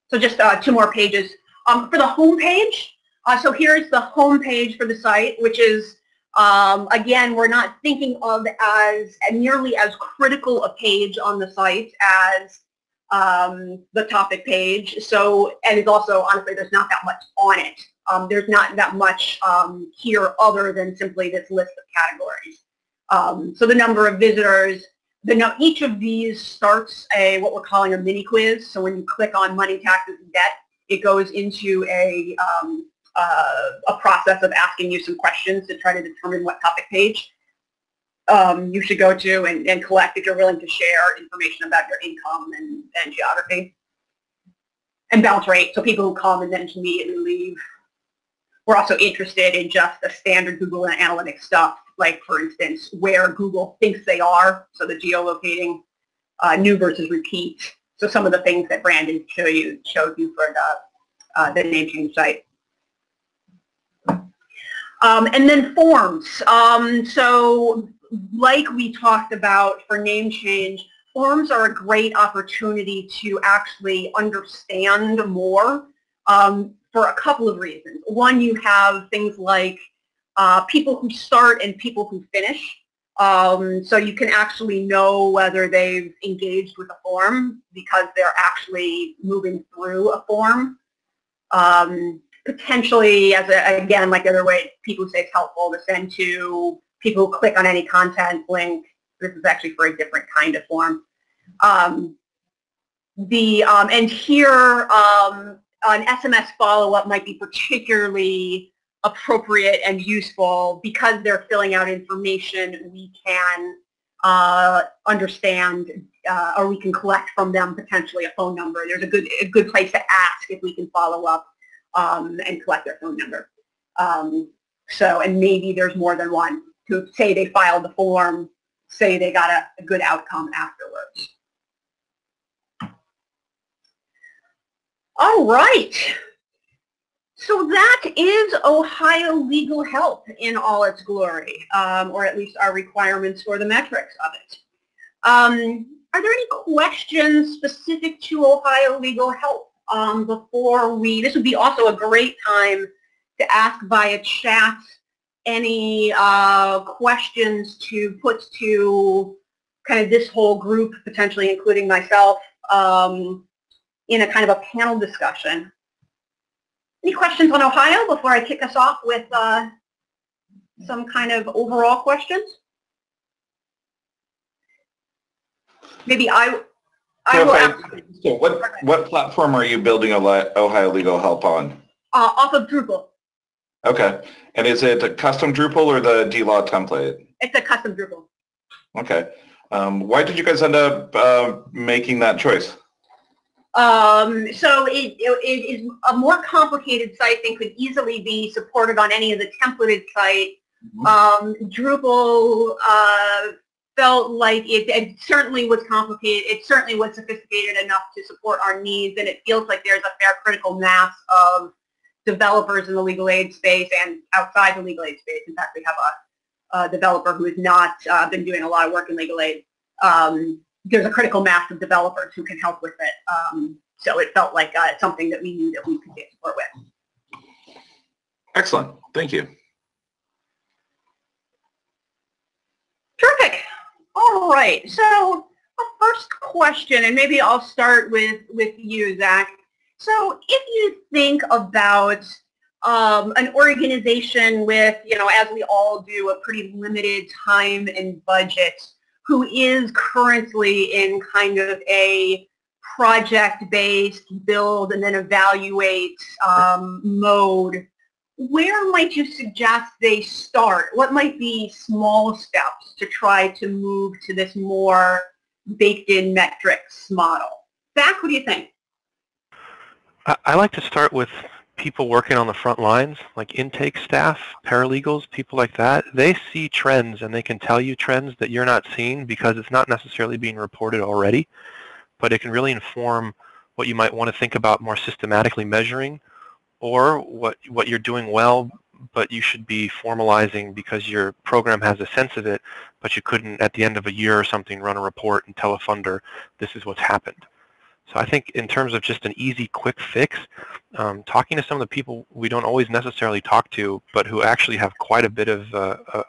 So just 2 more pages. For the home page, so here is the home page for the site, which is, again, we're not thinking of as nearly as critical a page on the site as the topic page. So, and it's also, honestly, there's not that much on it. There's not that much here other than simply this list of categories. So the number of visitors, now each of these starts a, what we're calling a mini quiz. So when you click on money, taxes, and debt, it goes into a process of asking you some questions to try to determine what topic page you should go to and collect if you're willing to share information about your income and geography. And bounce rate, so people who come and then immediately leave. We're also interested in just the standard Google Analytics stuff, like, for instance, where Google thinks they are, so the geolocating, new versus repeat. So some of the things that Brandon showed you for the name change site. And then forms. So like we talked about for name change, forms are a great opportunity to actually understand more for a couple of reasons. One, you have things like people who start and people who finish. So you can actually know whether they've engaged with a form because they're actually moving through a form. Potentially, as a, again, like the other way people say it's helpful to send to people who click on any content link. This is actually for a different kind of form. And here, an SMS follow-up might be particularly appropriate and useful because they're filling out information we can understand or we can collect from them potentially a phone number. There's a good place to ask if we can follow up and collect their phone number. And maybe there's more than one. To say they filed the form, say they got a good outcome afterwards. All right. So that is Ohio Legal Help in all its glory, or at least our requirements for the metrics of it. Are there any questions specific to Ohio Legal Help before we, this would be also a great time to ask via chat any questions to put to kind of this whole group, potentially including myself, in a kind of a panel discussion. Any questions on Ohio before I kick us off with some kind of overall questions? Maybe what platform are you building Ohio Legal Help on? Off of Drupal. Okay. And is it a custom Drupal or the DLaw template? It's a custom Drupal. Okay. Why did you guys end up making that choice? So it is a more complicated site than could easily be supported on any of the templated site. Drupal felt like it certainly was complicated. It certainly was sophisticated enough to support our needs, and it feels like there's a fair critical mass of developers in the legal aid space and outside the legal aid space. In fact, we have a developer who has not been doing a lot of work in legal aid. There's a critical mass of developers who can help with it. So it felt like it's something that we knew that we could get support with. Excellent. Thank you. Terrific. All right. So the first question, and maybe I'll start with you, Zach. So if you think about an organization with, you know, as we all do, a pretty limited time and budget, who is currently in kind of a project-based build and then evaluate mode, where might you suggest they start? What might be small steps to try to move to this more baked-in metrics model? Zach, what do you think? I like to start with people working on the front lines, like intake staff, paralegals, people like that. They see trends and they can tell you trends that you're not seeing because it's not necessarily being reported already, but it can really inform what you might want to think about more systematically measuring, or what you're doing well but you should be formalizing because your program has a sense of it, but you couldn't at the end of a year or something run a report and tell a funder this is what's happened. So I think in terms of just an easy, quick fix, talking to some of the people we don't always necessarily talk to, but who actually have quite a bit of a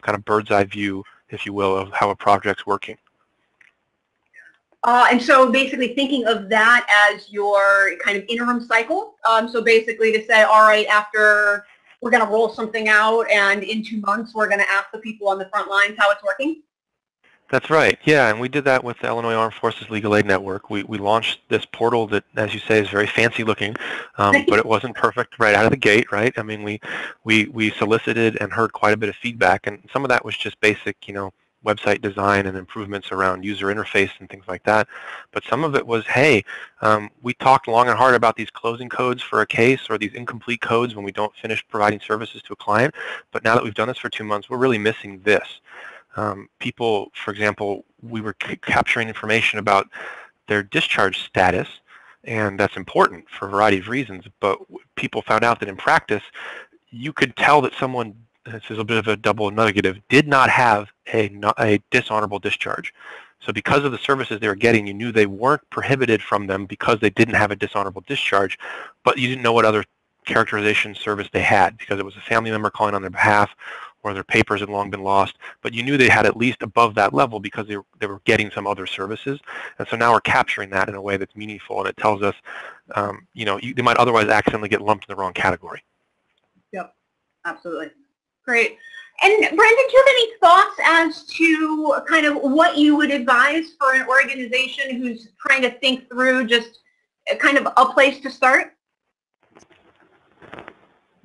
kind of bird's eye view, if you will, of how a project's working. And so basically thinking of that as your kind of interim cycle. So basically to say, all right, after we're going to roll something out and in 2 months we're going to ask the people on the front lines how it's working. That's right, yeah, and we did that with the Illinois Armed Forces Legal Aid Network. We launched this portal that, as you say, is very fancy looking, but it wasn't perfect right out of the gate, right? I mean, we solicited and heard quite a bit of feedback, and some of that was just basic, you know, website design and improvements around user interface and things like that. But some of it was, hey, we talked long and hard about these closing codes for a case or these incomplete codes when we don't finish providing services to a client, but now that we've done this for 2 months, we're really missing this. People, for example, we were capturing information about their discharge status, And that's important for a variety of reasons, but people found out that in practice, you could tell that someone, this is a bit of a double negative, did not have a dishonorable discharge. So because of the services they were getting, you knew they weren't prohibited from them because they didn't have a dishonorable discharge, but you didn't know what other characterization service they had, because it was a family member calling on their behalf, or their papers had long been lost, but you knew they had at least above that level because they were getting some other services. And so now we're capturing that in a way that's meaningful, and it tells us, you know, they might otherwise accidentally get lumped in the wrong category. Yep, absolutely. Great. And Brandon, do you have any thoughts as to kind of what you would advise for an organization who's trying to think through just kind of a place to start?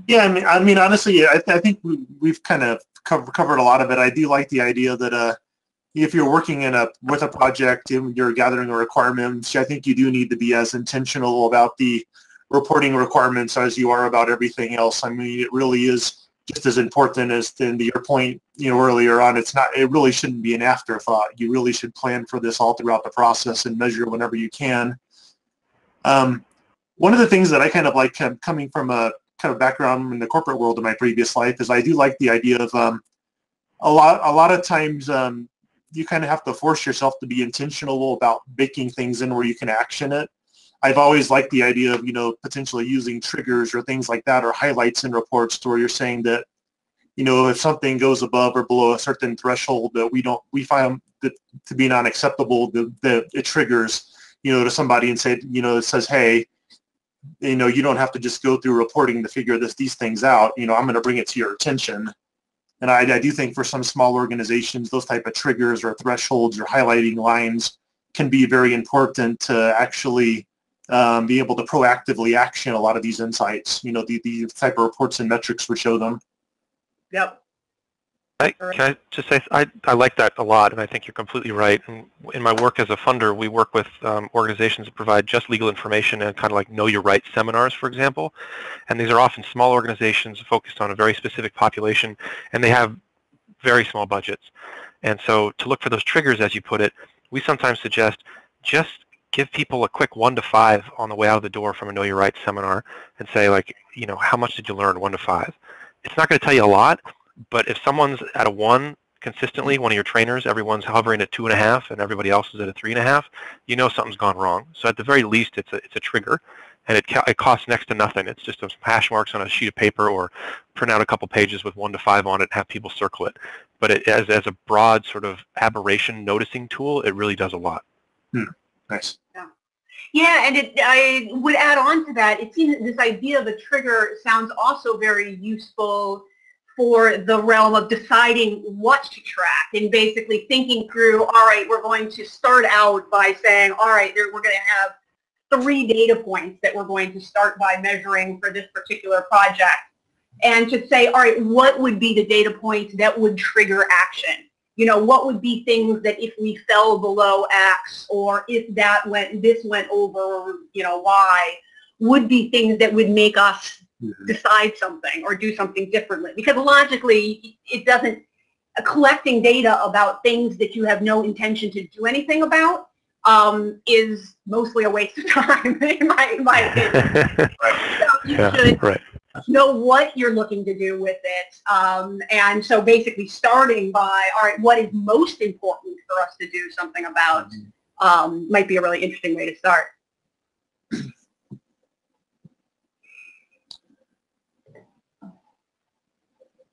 Yeah, I mean, honestly, I think we've kind of covered a lot of it. I do like the idea that if you're working with a project and you're gathering a requirement, I think you do need to be as intentional about the reporting requirements as you are about everything else. I mean, it really is just as important as, to your point, you know, earlier on. It's not. It really shouldn't be an afterthought. You really should plan for this all throughout the process and measure whenever you can. One of the things that I kind of like coming from a kind of background in the corporate world in my previous life is I do like the idea of a lot of times you kind of have to force yourself to be intentional about baking things in where you can action it. I've always liked the idea of, you know, potentially using triggers or things like that, or highlights in reports to where you're saying that, you know, if something goes above or below a certain threshold that we find that to be not acceptable, that it triggers, you know, to somebody and say, you know, it says, hey, you know, you don't have to just go through reporting to figure these things out. You know, I'm going to bring it to your attention. And I do think for some small organizations, those type of triggers or thresholds or highlighting lines can be very important to actually be able to proactively action a lot of these insights, you know, the type of reports and metrics we show them. Yep. Can I just say, I like that a lot, and I think you're completely right. In my work as a funder, we work with organizations that provide just legal information and kind of like Know Your Rights seminars, for example. And these are often small organizations focused on a very specific population, and they have very small budgets. And so to look for those triggers, as you put it, we sometimes suggest just give people a quick 1 to 5 on the way out of the door from a Know Your Rights seminar and say, like, you know, how much did you learn, 1 to 5? It's not going to tell you a lot. But if someone's at a 1 consistently, one of your trainers, everyone's hovering at 2.5, and everybody else is at a 3.5, you know something's gone wrong. So at the very least, it's a trigger, and it costs next to nothing. It's just some hash marks on a sheet of paper, or print out a couple pages with 1 to 5 on it and have people circle it. But as a broad sort of aberration noticing tool, it really does a lot. Hmm. Nice. Yeah. Yeah, and I would add on to that. It seems that this idea of a trigger sounds also very useful for the realm of deciding what to track and basically thinking through, all right, we're going to start out by saying, all right, we're going to have 3 data points that we're going to start by measuring for this particular project, and to say, all right, what would be the data points that would trigger action? You know, what would be things that if we fell below X, or if this went over, you know, Y, would be things that would make us decide something or do something differently, because logically it doesn't, collecting data about things that you have no intention to do anything about is mostly a waste of time in my opinion. So you should know what you're looking to do with it, and so basically starting by, all right, what is most important for us to do something about might be a really interesting way to start.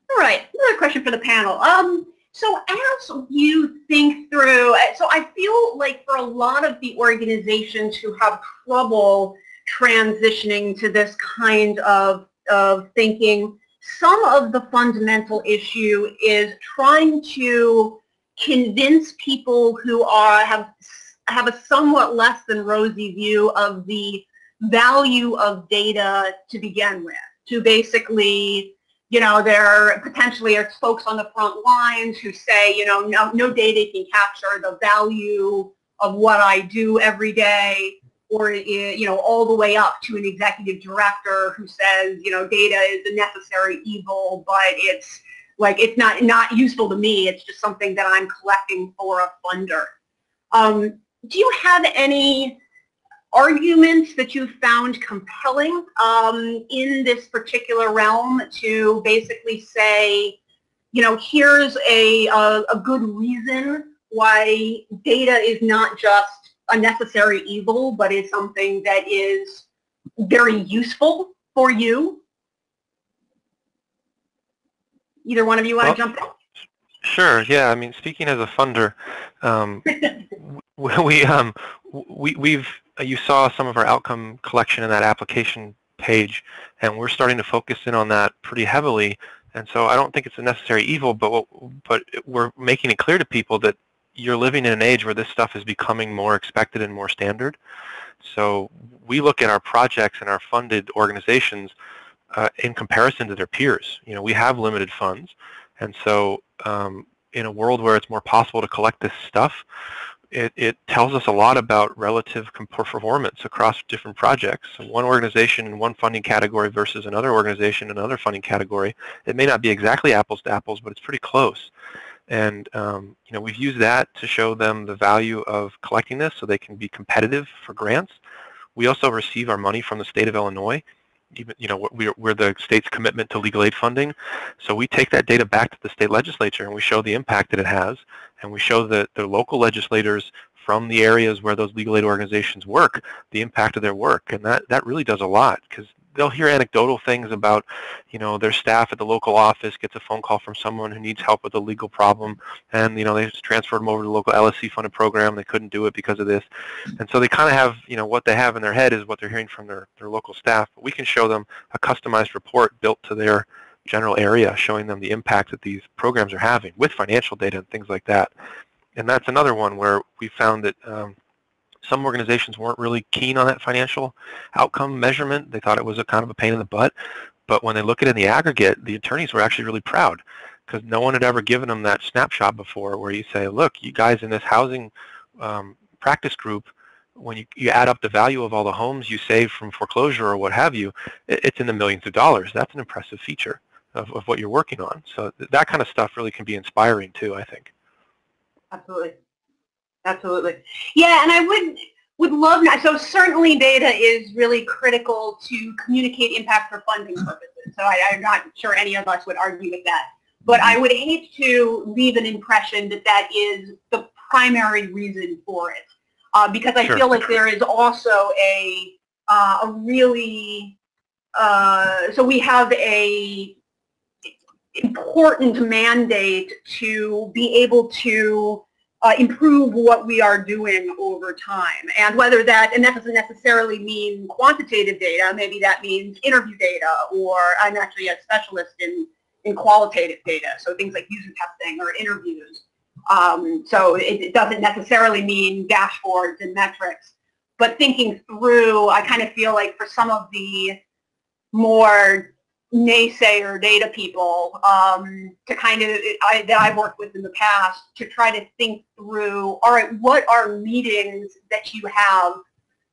All right, another question for the panel. So as you think through, so I feel like for a lot of the organizations who have trouble transitioning to this kind of thinking, some of the fundamental issue is trying to convince people who have a somewhat less than rosy view of the value of data to begin with, to basically, you know, there potentially are folks on the front lines who say, you know, no data can capture the value of what I do every day, or, you know, all the way up to an executive director who says, you know, data is a necessary evil, but it's like, it's not useful to me. It's just something that I'm collecting for a funder. Do you have any arguments that you found compelling in this particular realm to basically say, you know, here's a good reason why data is not just a necessary evil, but is something that is very useful for you? Either one of you want to jump in? Sure. Yeah. I mean, speaking as a funder, you saw some of our outcome collection in that application page, and we're starting to focus in on that pretty heavily. And so I don't think it's a necessary evil, but we're making it clear to people that you're living in an age where this stuff is becoming more expected and more standard. So we look at our projects and our funded organizations in comparison to their peers. You know, we have limited funds, and so in a world where it's more possible to collect this stuff, it tells us a lot about relative performance across different projects. So one organization in one funding category versus another organization in another funding category, it may not be exactly apples to apples, but it's pretty close. And you know, we've used that to show them the value of collecting this so they can be competitive for grants. We also receive our money from the state of Illinois. You know, we're the state's commitment to legal aid funding, so we take that data back to the state legislature and we show the impact that it has, and we show the local legislators from the areas where those legal aid organizations work, the impact of their work, and that really does a lot, because they'll hear anecdotal things about, you know, their staff at the local office gets a phone call from someone who needs help with a legal problem, and, you know, they just transferred them over to the local LSC funded program. They couldn't do it because of this. And so they kind of have, you know, what they have in their head is what they're hearing from their local staff. But we can show them a customized report built to their general area, showing them the impact that these programs are having with financial data and things like that. And that's another one where we found that some organizations weren't really keen on that financial outcome measurement. They thought it was a kind of a pain in the butt. But when they look at it in the aggregate, the attorneys were actually really proud, because no one had ever given them that snapshot before where you say, look, you guys in this housing practice group, when you add up the value of all the homes you save from foreclosure or what have you, it's in the millions of dollars. That's an impressive feature of what you're working on. So that kind of stuff really can be inspiring too, I think. Absolutely. Absolutely. Yeah, and I would love that. So certainly data is really critical to communicate impact for funding purposes. So I'm not sure any of us would argue with that. But I would hate to leave an impression that that is the primary reason for it, because I feel like there is also a really, so we have a important mandate to be able to improve what we are doing over time, and whether that, and that doesn't necessarily mean quantitative data, maybe that means interview data, or I'm actually a specialist in qualitative data, so things like user testing or interviews. So it doesn't necessarily mean dashboards and metrics, but thinking through, I kind of feel like for some of the more naysayer data people to kind of, that I've worked with in the past, to try to think through, all right, what are meetings that you have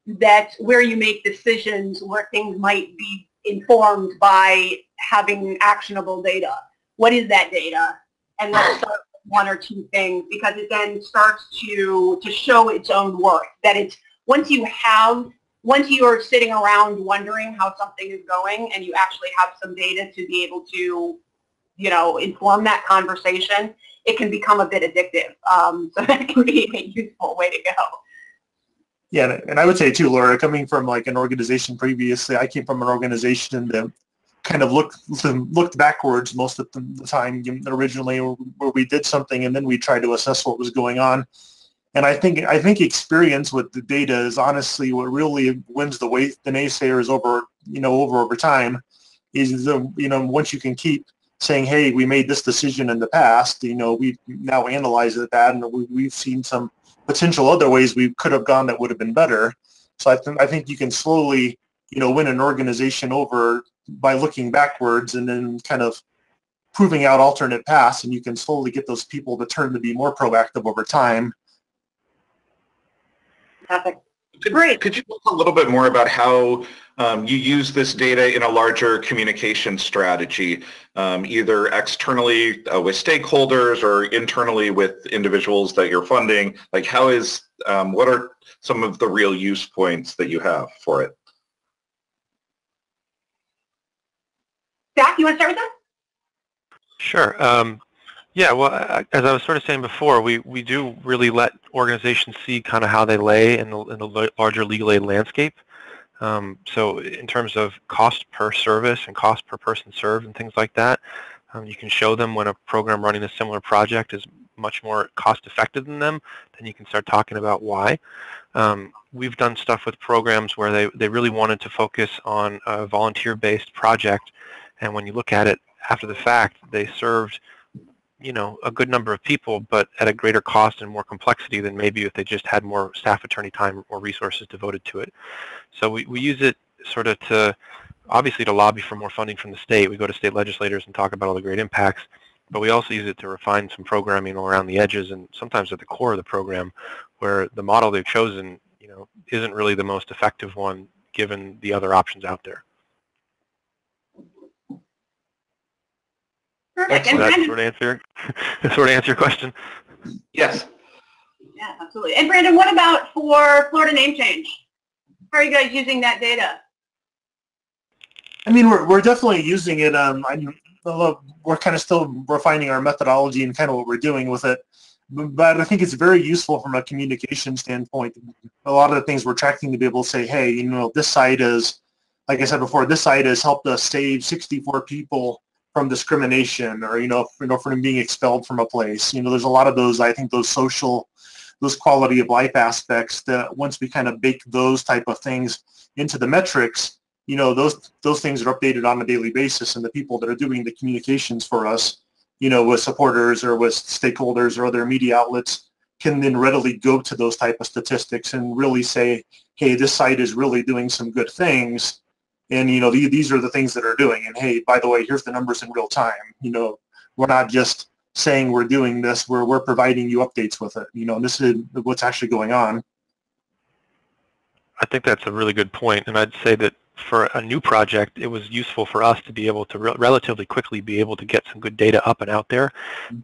that where you make decisions where things might be informed by having actionable data? What is that data? And let's start with one or two things, because it then starts to show its own worth. That it's, once you are sitting around wondering how something is going and you actually have some data to be able to, you know, inform that conversation, it can become a bit addictive. So that can be a useful way to go. Yeah, and I would say too, Laura, coming from like an organization previously, I came from an organization that kind of looked backwards most of the time originally, where we did something and then we tried to assess what was going on. And I think experience with the data is honestly what really wins the way the naysayers over, you know, over time, is the, you know, once you can keep saying, hey, we made this decision in the past, you know, we've now analyzed that, and we've seen some potential other ways we could have gone that would have been better. So I think you can slowly, you know, win an organization over by looking backwards and then kind of proving out alternate paths, and you can slowly get those people to turn to be more proactive over time. Perfect. Could you talk a little bit more about how you use this data in a larger communication strategy, either externally with stakeholders or internally with individuals that you're funding? Like, how is, what are some of the real use points that you have for it? Zach, you want to start with that? Sure. Yeah, well, as I was sort of saying before, we do really let organizations see kind of how they lay in the larger legal aid landscape. So in terms of cost per service and cost per person served and things like that, you can show them when a program running a similar project is much more cost effective than them, then you can start talking about why. We've done stuff with programs where they really wanted to focus on a volunteer-based project, and when you look at it after the fact, they served, you know, a good number of people, but at a greater cost and more complexity than maybe if they just had more staff attorney time or resources devoted to it. So we use it sort of to, obviously, to lobby for more funding from the state. We go to state legislators and talk about all the great impacts, but we also use it to refine some programming around the edges and sometimes at the core of the program, where the model they've chosen, you know, isn't really the most effective one given the other options out there. Perfect. Does that sort of answer your question? Yes. Yeah, absolutely. And Brandon, what about for Florida name change? How are you guys using that data? I mean, we're definitely using it. We're kind of still refining our methodology and kind of what we're doing with it. But I think it's very useful from a communication standpoint. A lot of the things we're tracking to be able to say, hey, you know, this site is, like I said before, this site has helped us save 64 people from discrimination, or from being expelled from a place. You know, there's a lot of those. I think those social, those quality of life aspects that once we kind of bake those type of things into the metrics, you know, those things are updated on a daily basis, and the people that are doing the communications for us, you know, with supporters or with stakeholders or other media outlets, can then readily go to those type of statistics and really say, hey, this site is really doing some good things. And, you know, these are the things that are doing. And, hey, by the way, here's the numbers in real time. You know, we're not just saying we're doing this. We're providing you updates with it. You know, and this is what's actually going on. I think that's a really good point. And I'd say that for a new project, it was useful for us to be able to relatively quickly be able to get some good data up and out there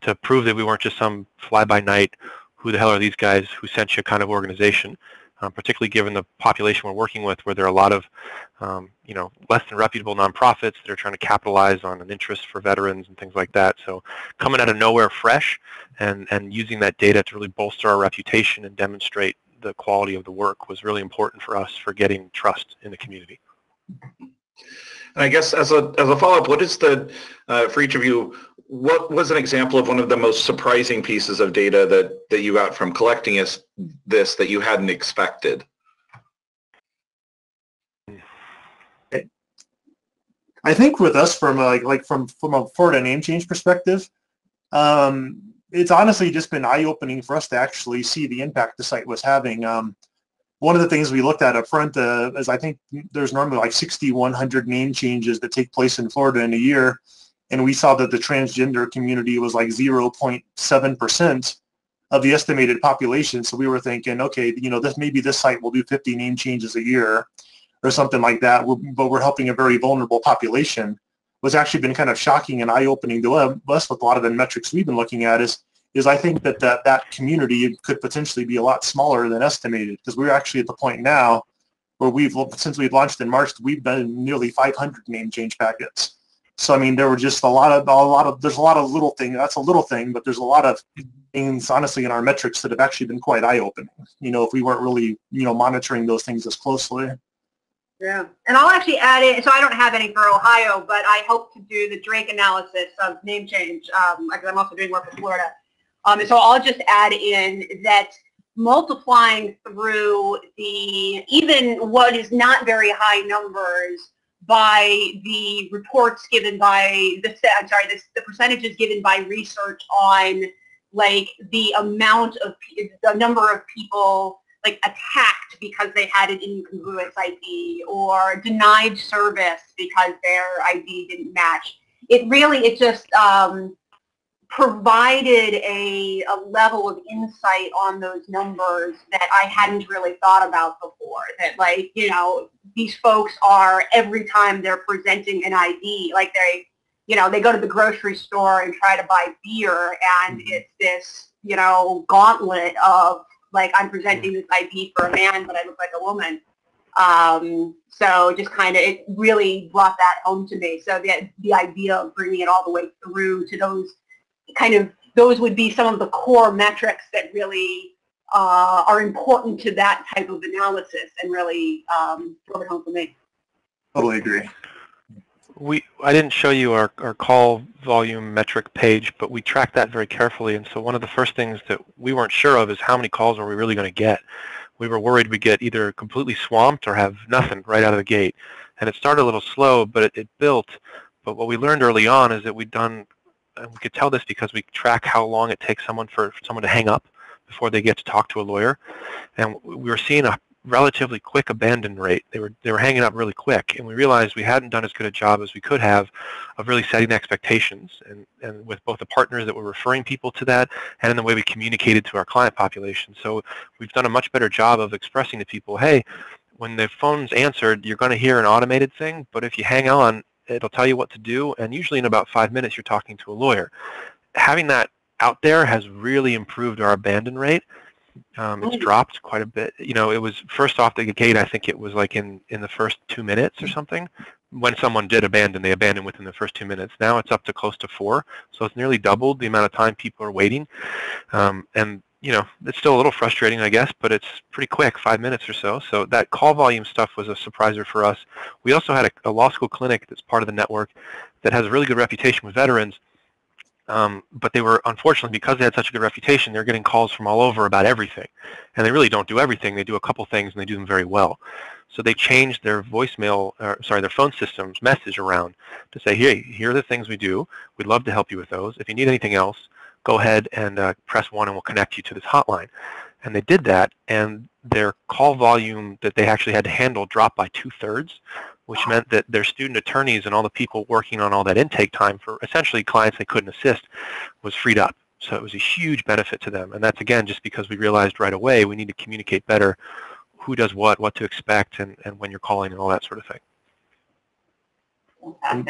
to prove that we weren't just some fly-by-night, who the hell are these guys who sent you kind of organization. Particularly given the population we're working with, where there are a lot of, you know, less than reputable nonprofits that are trying to capitalize on an interest for veterans and things like that. So coming out of nowhere fresh and using that data to really bolster our reputation and demonstrate the quality of the work was really important for us for getting trust in the community. And I guess as a follow-up, what is the, for each of you, what was an example of one of the most surprising pieces of data that you got from collecting is this that you hadn't expected? I think with us, from like from a Florida name change perspective, it's honestly just been eye-opening for us to actually see the impact the site was having. One of the things we looked at up front is I think there's normally like 6,100 name changes that take place in Florida in a year. And we saw that the transgender community was like 0.7% of the estimated population. So we were thinking, okay, you know, maybe this site will do 50 name changes a year or something like that, but we're helping a very vulnerable population. What's actually been kind of shocking and eye-opening to us with a lot of the metrics we've been looking at is I think that community could potentially be a lot smaller than estimated, because we're actually at the point now where since we've launched in March, we've done nearly 500 name change packets. So I mean, there were just there's a lot of little things. That's a little thing, but there's a lot of things, honestly, in our metrics that have actually been quite eye-opening. You know, if we weren't really, you know, monitoring those things as closely. Yeah, and I'll actually add in. So I don't have any for Ohio, but I hope to do the Drake analysis of name change because I'm also doing work in Florida. And so I'll just add in that multiplying through the even what is not very high numbers by the reports given by the percentages given by research on like the number of people like attacked because they had an incongruous ID or denied service because their ID didn't match. It really, it just provided a level of insight on those numbers that I hadn't really thought about before. That, like, you know, these folks are, every time they're presenting an ID, like they, you know, they go to the grocery store and try to buy beer, and it's this, you know, gauntlet of, like, I'm presenting this ID for a man, but I look like a woman. So just kind of, it really brought that home to me. So the idea of bringing it all the way through to those kind of, those would be some of the core metrics that really are important to that type of analysis, and really drove it home for me. Totally agree. I didn't show you our call volume metric page, but we tracked that very carefully. And so one of the first things that we weren't sure of is how many calls are we really going to get. We were worried we'd get either completely swamped or have nothing right out of the gate. And it started a little slow, but it built. But what we learned early on is that we'd done, and we could tell this because we track how long it takes someone for someone to hang up before they get to talk to a lawyer. And we were seeing a relatively quick abandon rate. They were hanging up really quick, and we realized we hadn't done as good a job as we could have of really setting expectations, and with both the partners that were referring people to that, and in the way we communicated to our client population. So we've done a much better job of expressing to people, hey, when the phone's answered, you're going to hear an automated thing, but if you hang on, it'll tell you what to do, and usually in about 5 minutes you're talking to a lawyer. Having that out there has really improved our abandon rate. It's dropped quite a bit. You know, it was first off the gate, I think it was like in the first 2 minutes or something. When someone did abandon, they abandoned within the first 2 minutes. Now it's up to close to 4, so it's nearly doubled the amount of time people are waiting. And, you know, it's still a little frustrating, I guess, but it's pretty quick, 5 minutes or so. So that call volume stuff was a surpriser for us. We also had a law school clinic that's part of the network that has a really good reputation with veterans. But they were, unfortunately, because they had such a good reputation, they're getting calls from all over about everything. And they really don't do everything. They do a couple things, and they do them very well. So they changed their voicemail, their phone system's message around to say, hey, here are the things we do. We'd love to help you with those. If you need anything else, go ahead and press 1, and we'll connect you to this hotline. And they did that, and their call volume that they actually had to handle dropped by 2/3, which meant that their student attorneys and all the people working on all that intake time for essentially clients they couldn't assist was freed up. So it was a huge benefit to them. And that's, again, just because we realized right away we need to communicate better who does what to expect, and when you're calling and all that sort of thing.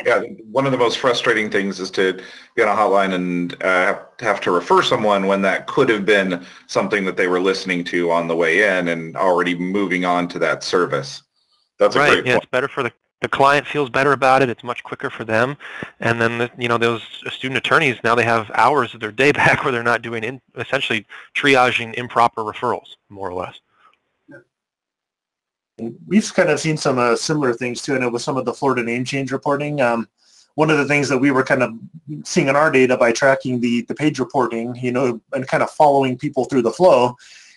Yeah, one of the most frustrating things is to get a hotline and have to refer someone when that could have been something that they were listening to on the way in and already moving on to that service. That's a great point. Yeah, it's better for the client, feels better about it. It's much quicker for them. And then, those student attorneys, now they have hours of their day back where they're not doing, essentially triaging improper referrals, more or less. We've kind of seen some similar things too, and with some of the Florida name change reporting. One of the things that we were kind of seeing in our data by tracking the page reporting, and kind of following people through the flow,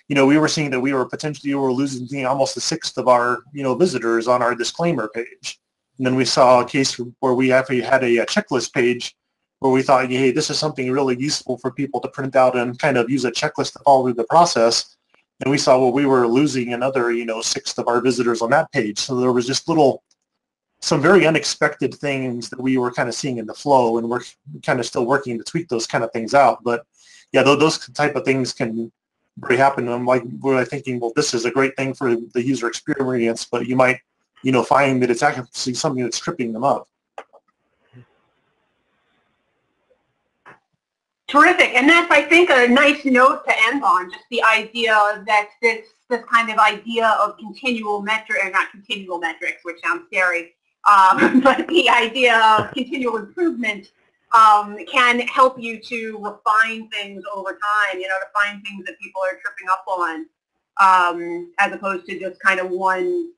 we were seeing that we were losing almost 1/6 of our, visitors on our disclaimer page. And then we saw a case where we actually had a checklist page where we thought, hey, this is something really useful for people to print out and kind of use a checklist to follow through the process. And we saw we were losing another, 1/6 of our visitors on that page. So there was just some very unexpected things that we were kind of seeing in the flow, and we're kind of still working to tweak those kind of things out. But yeah, those type of things can really happen. And we're thinking, well, this is a great thing for the user experience, but you might, find that it's actually something that's tripping them up. Terrific, and that's, I think, a nice note to end on, just the idea that this kind of idea of continual metrics, or not continual metrics, which sounds scary, but the idea of continual improvement can help you to refine things over time, to find things that people are tripping up on, as opposed to just kind of one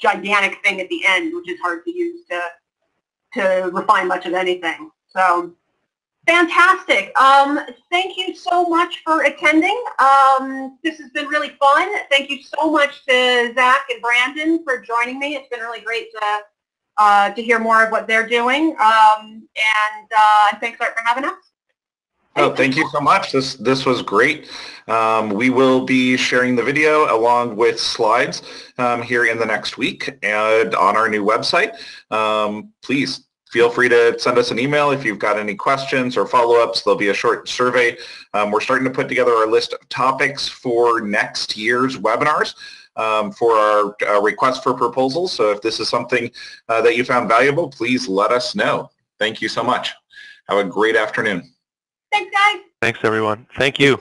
gigantic thing at the end, which is hard to use to refine much of anything. So. Fantastic. Thank you so much for attending. This has been really fun. Thank you so much to Zach and Brandon for joining me. It's been really great to hear more of what they're doing. And thanks, Art, for having us. Oh, thank you so much. This was great. We will be sharing the video along with slides here in the next week and on our new website. Please Feel free to send us an email if you've got any questions or follow-ups. There'll be a short survey. We're starting to put together our list of topics for next year's webinars. For our request for proposals. So if this is something that you found valuable, please let us know. Thank you so much. Have a great afternoon. Thanks, guys. Thanks, everyone. Thank you.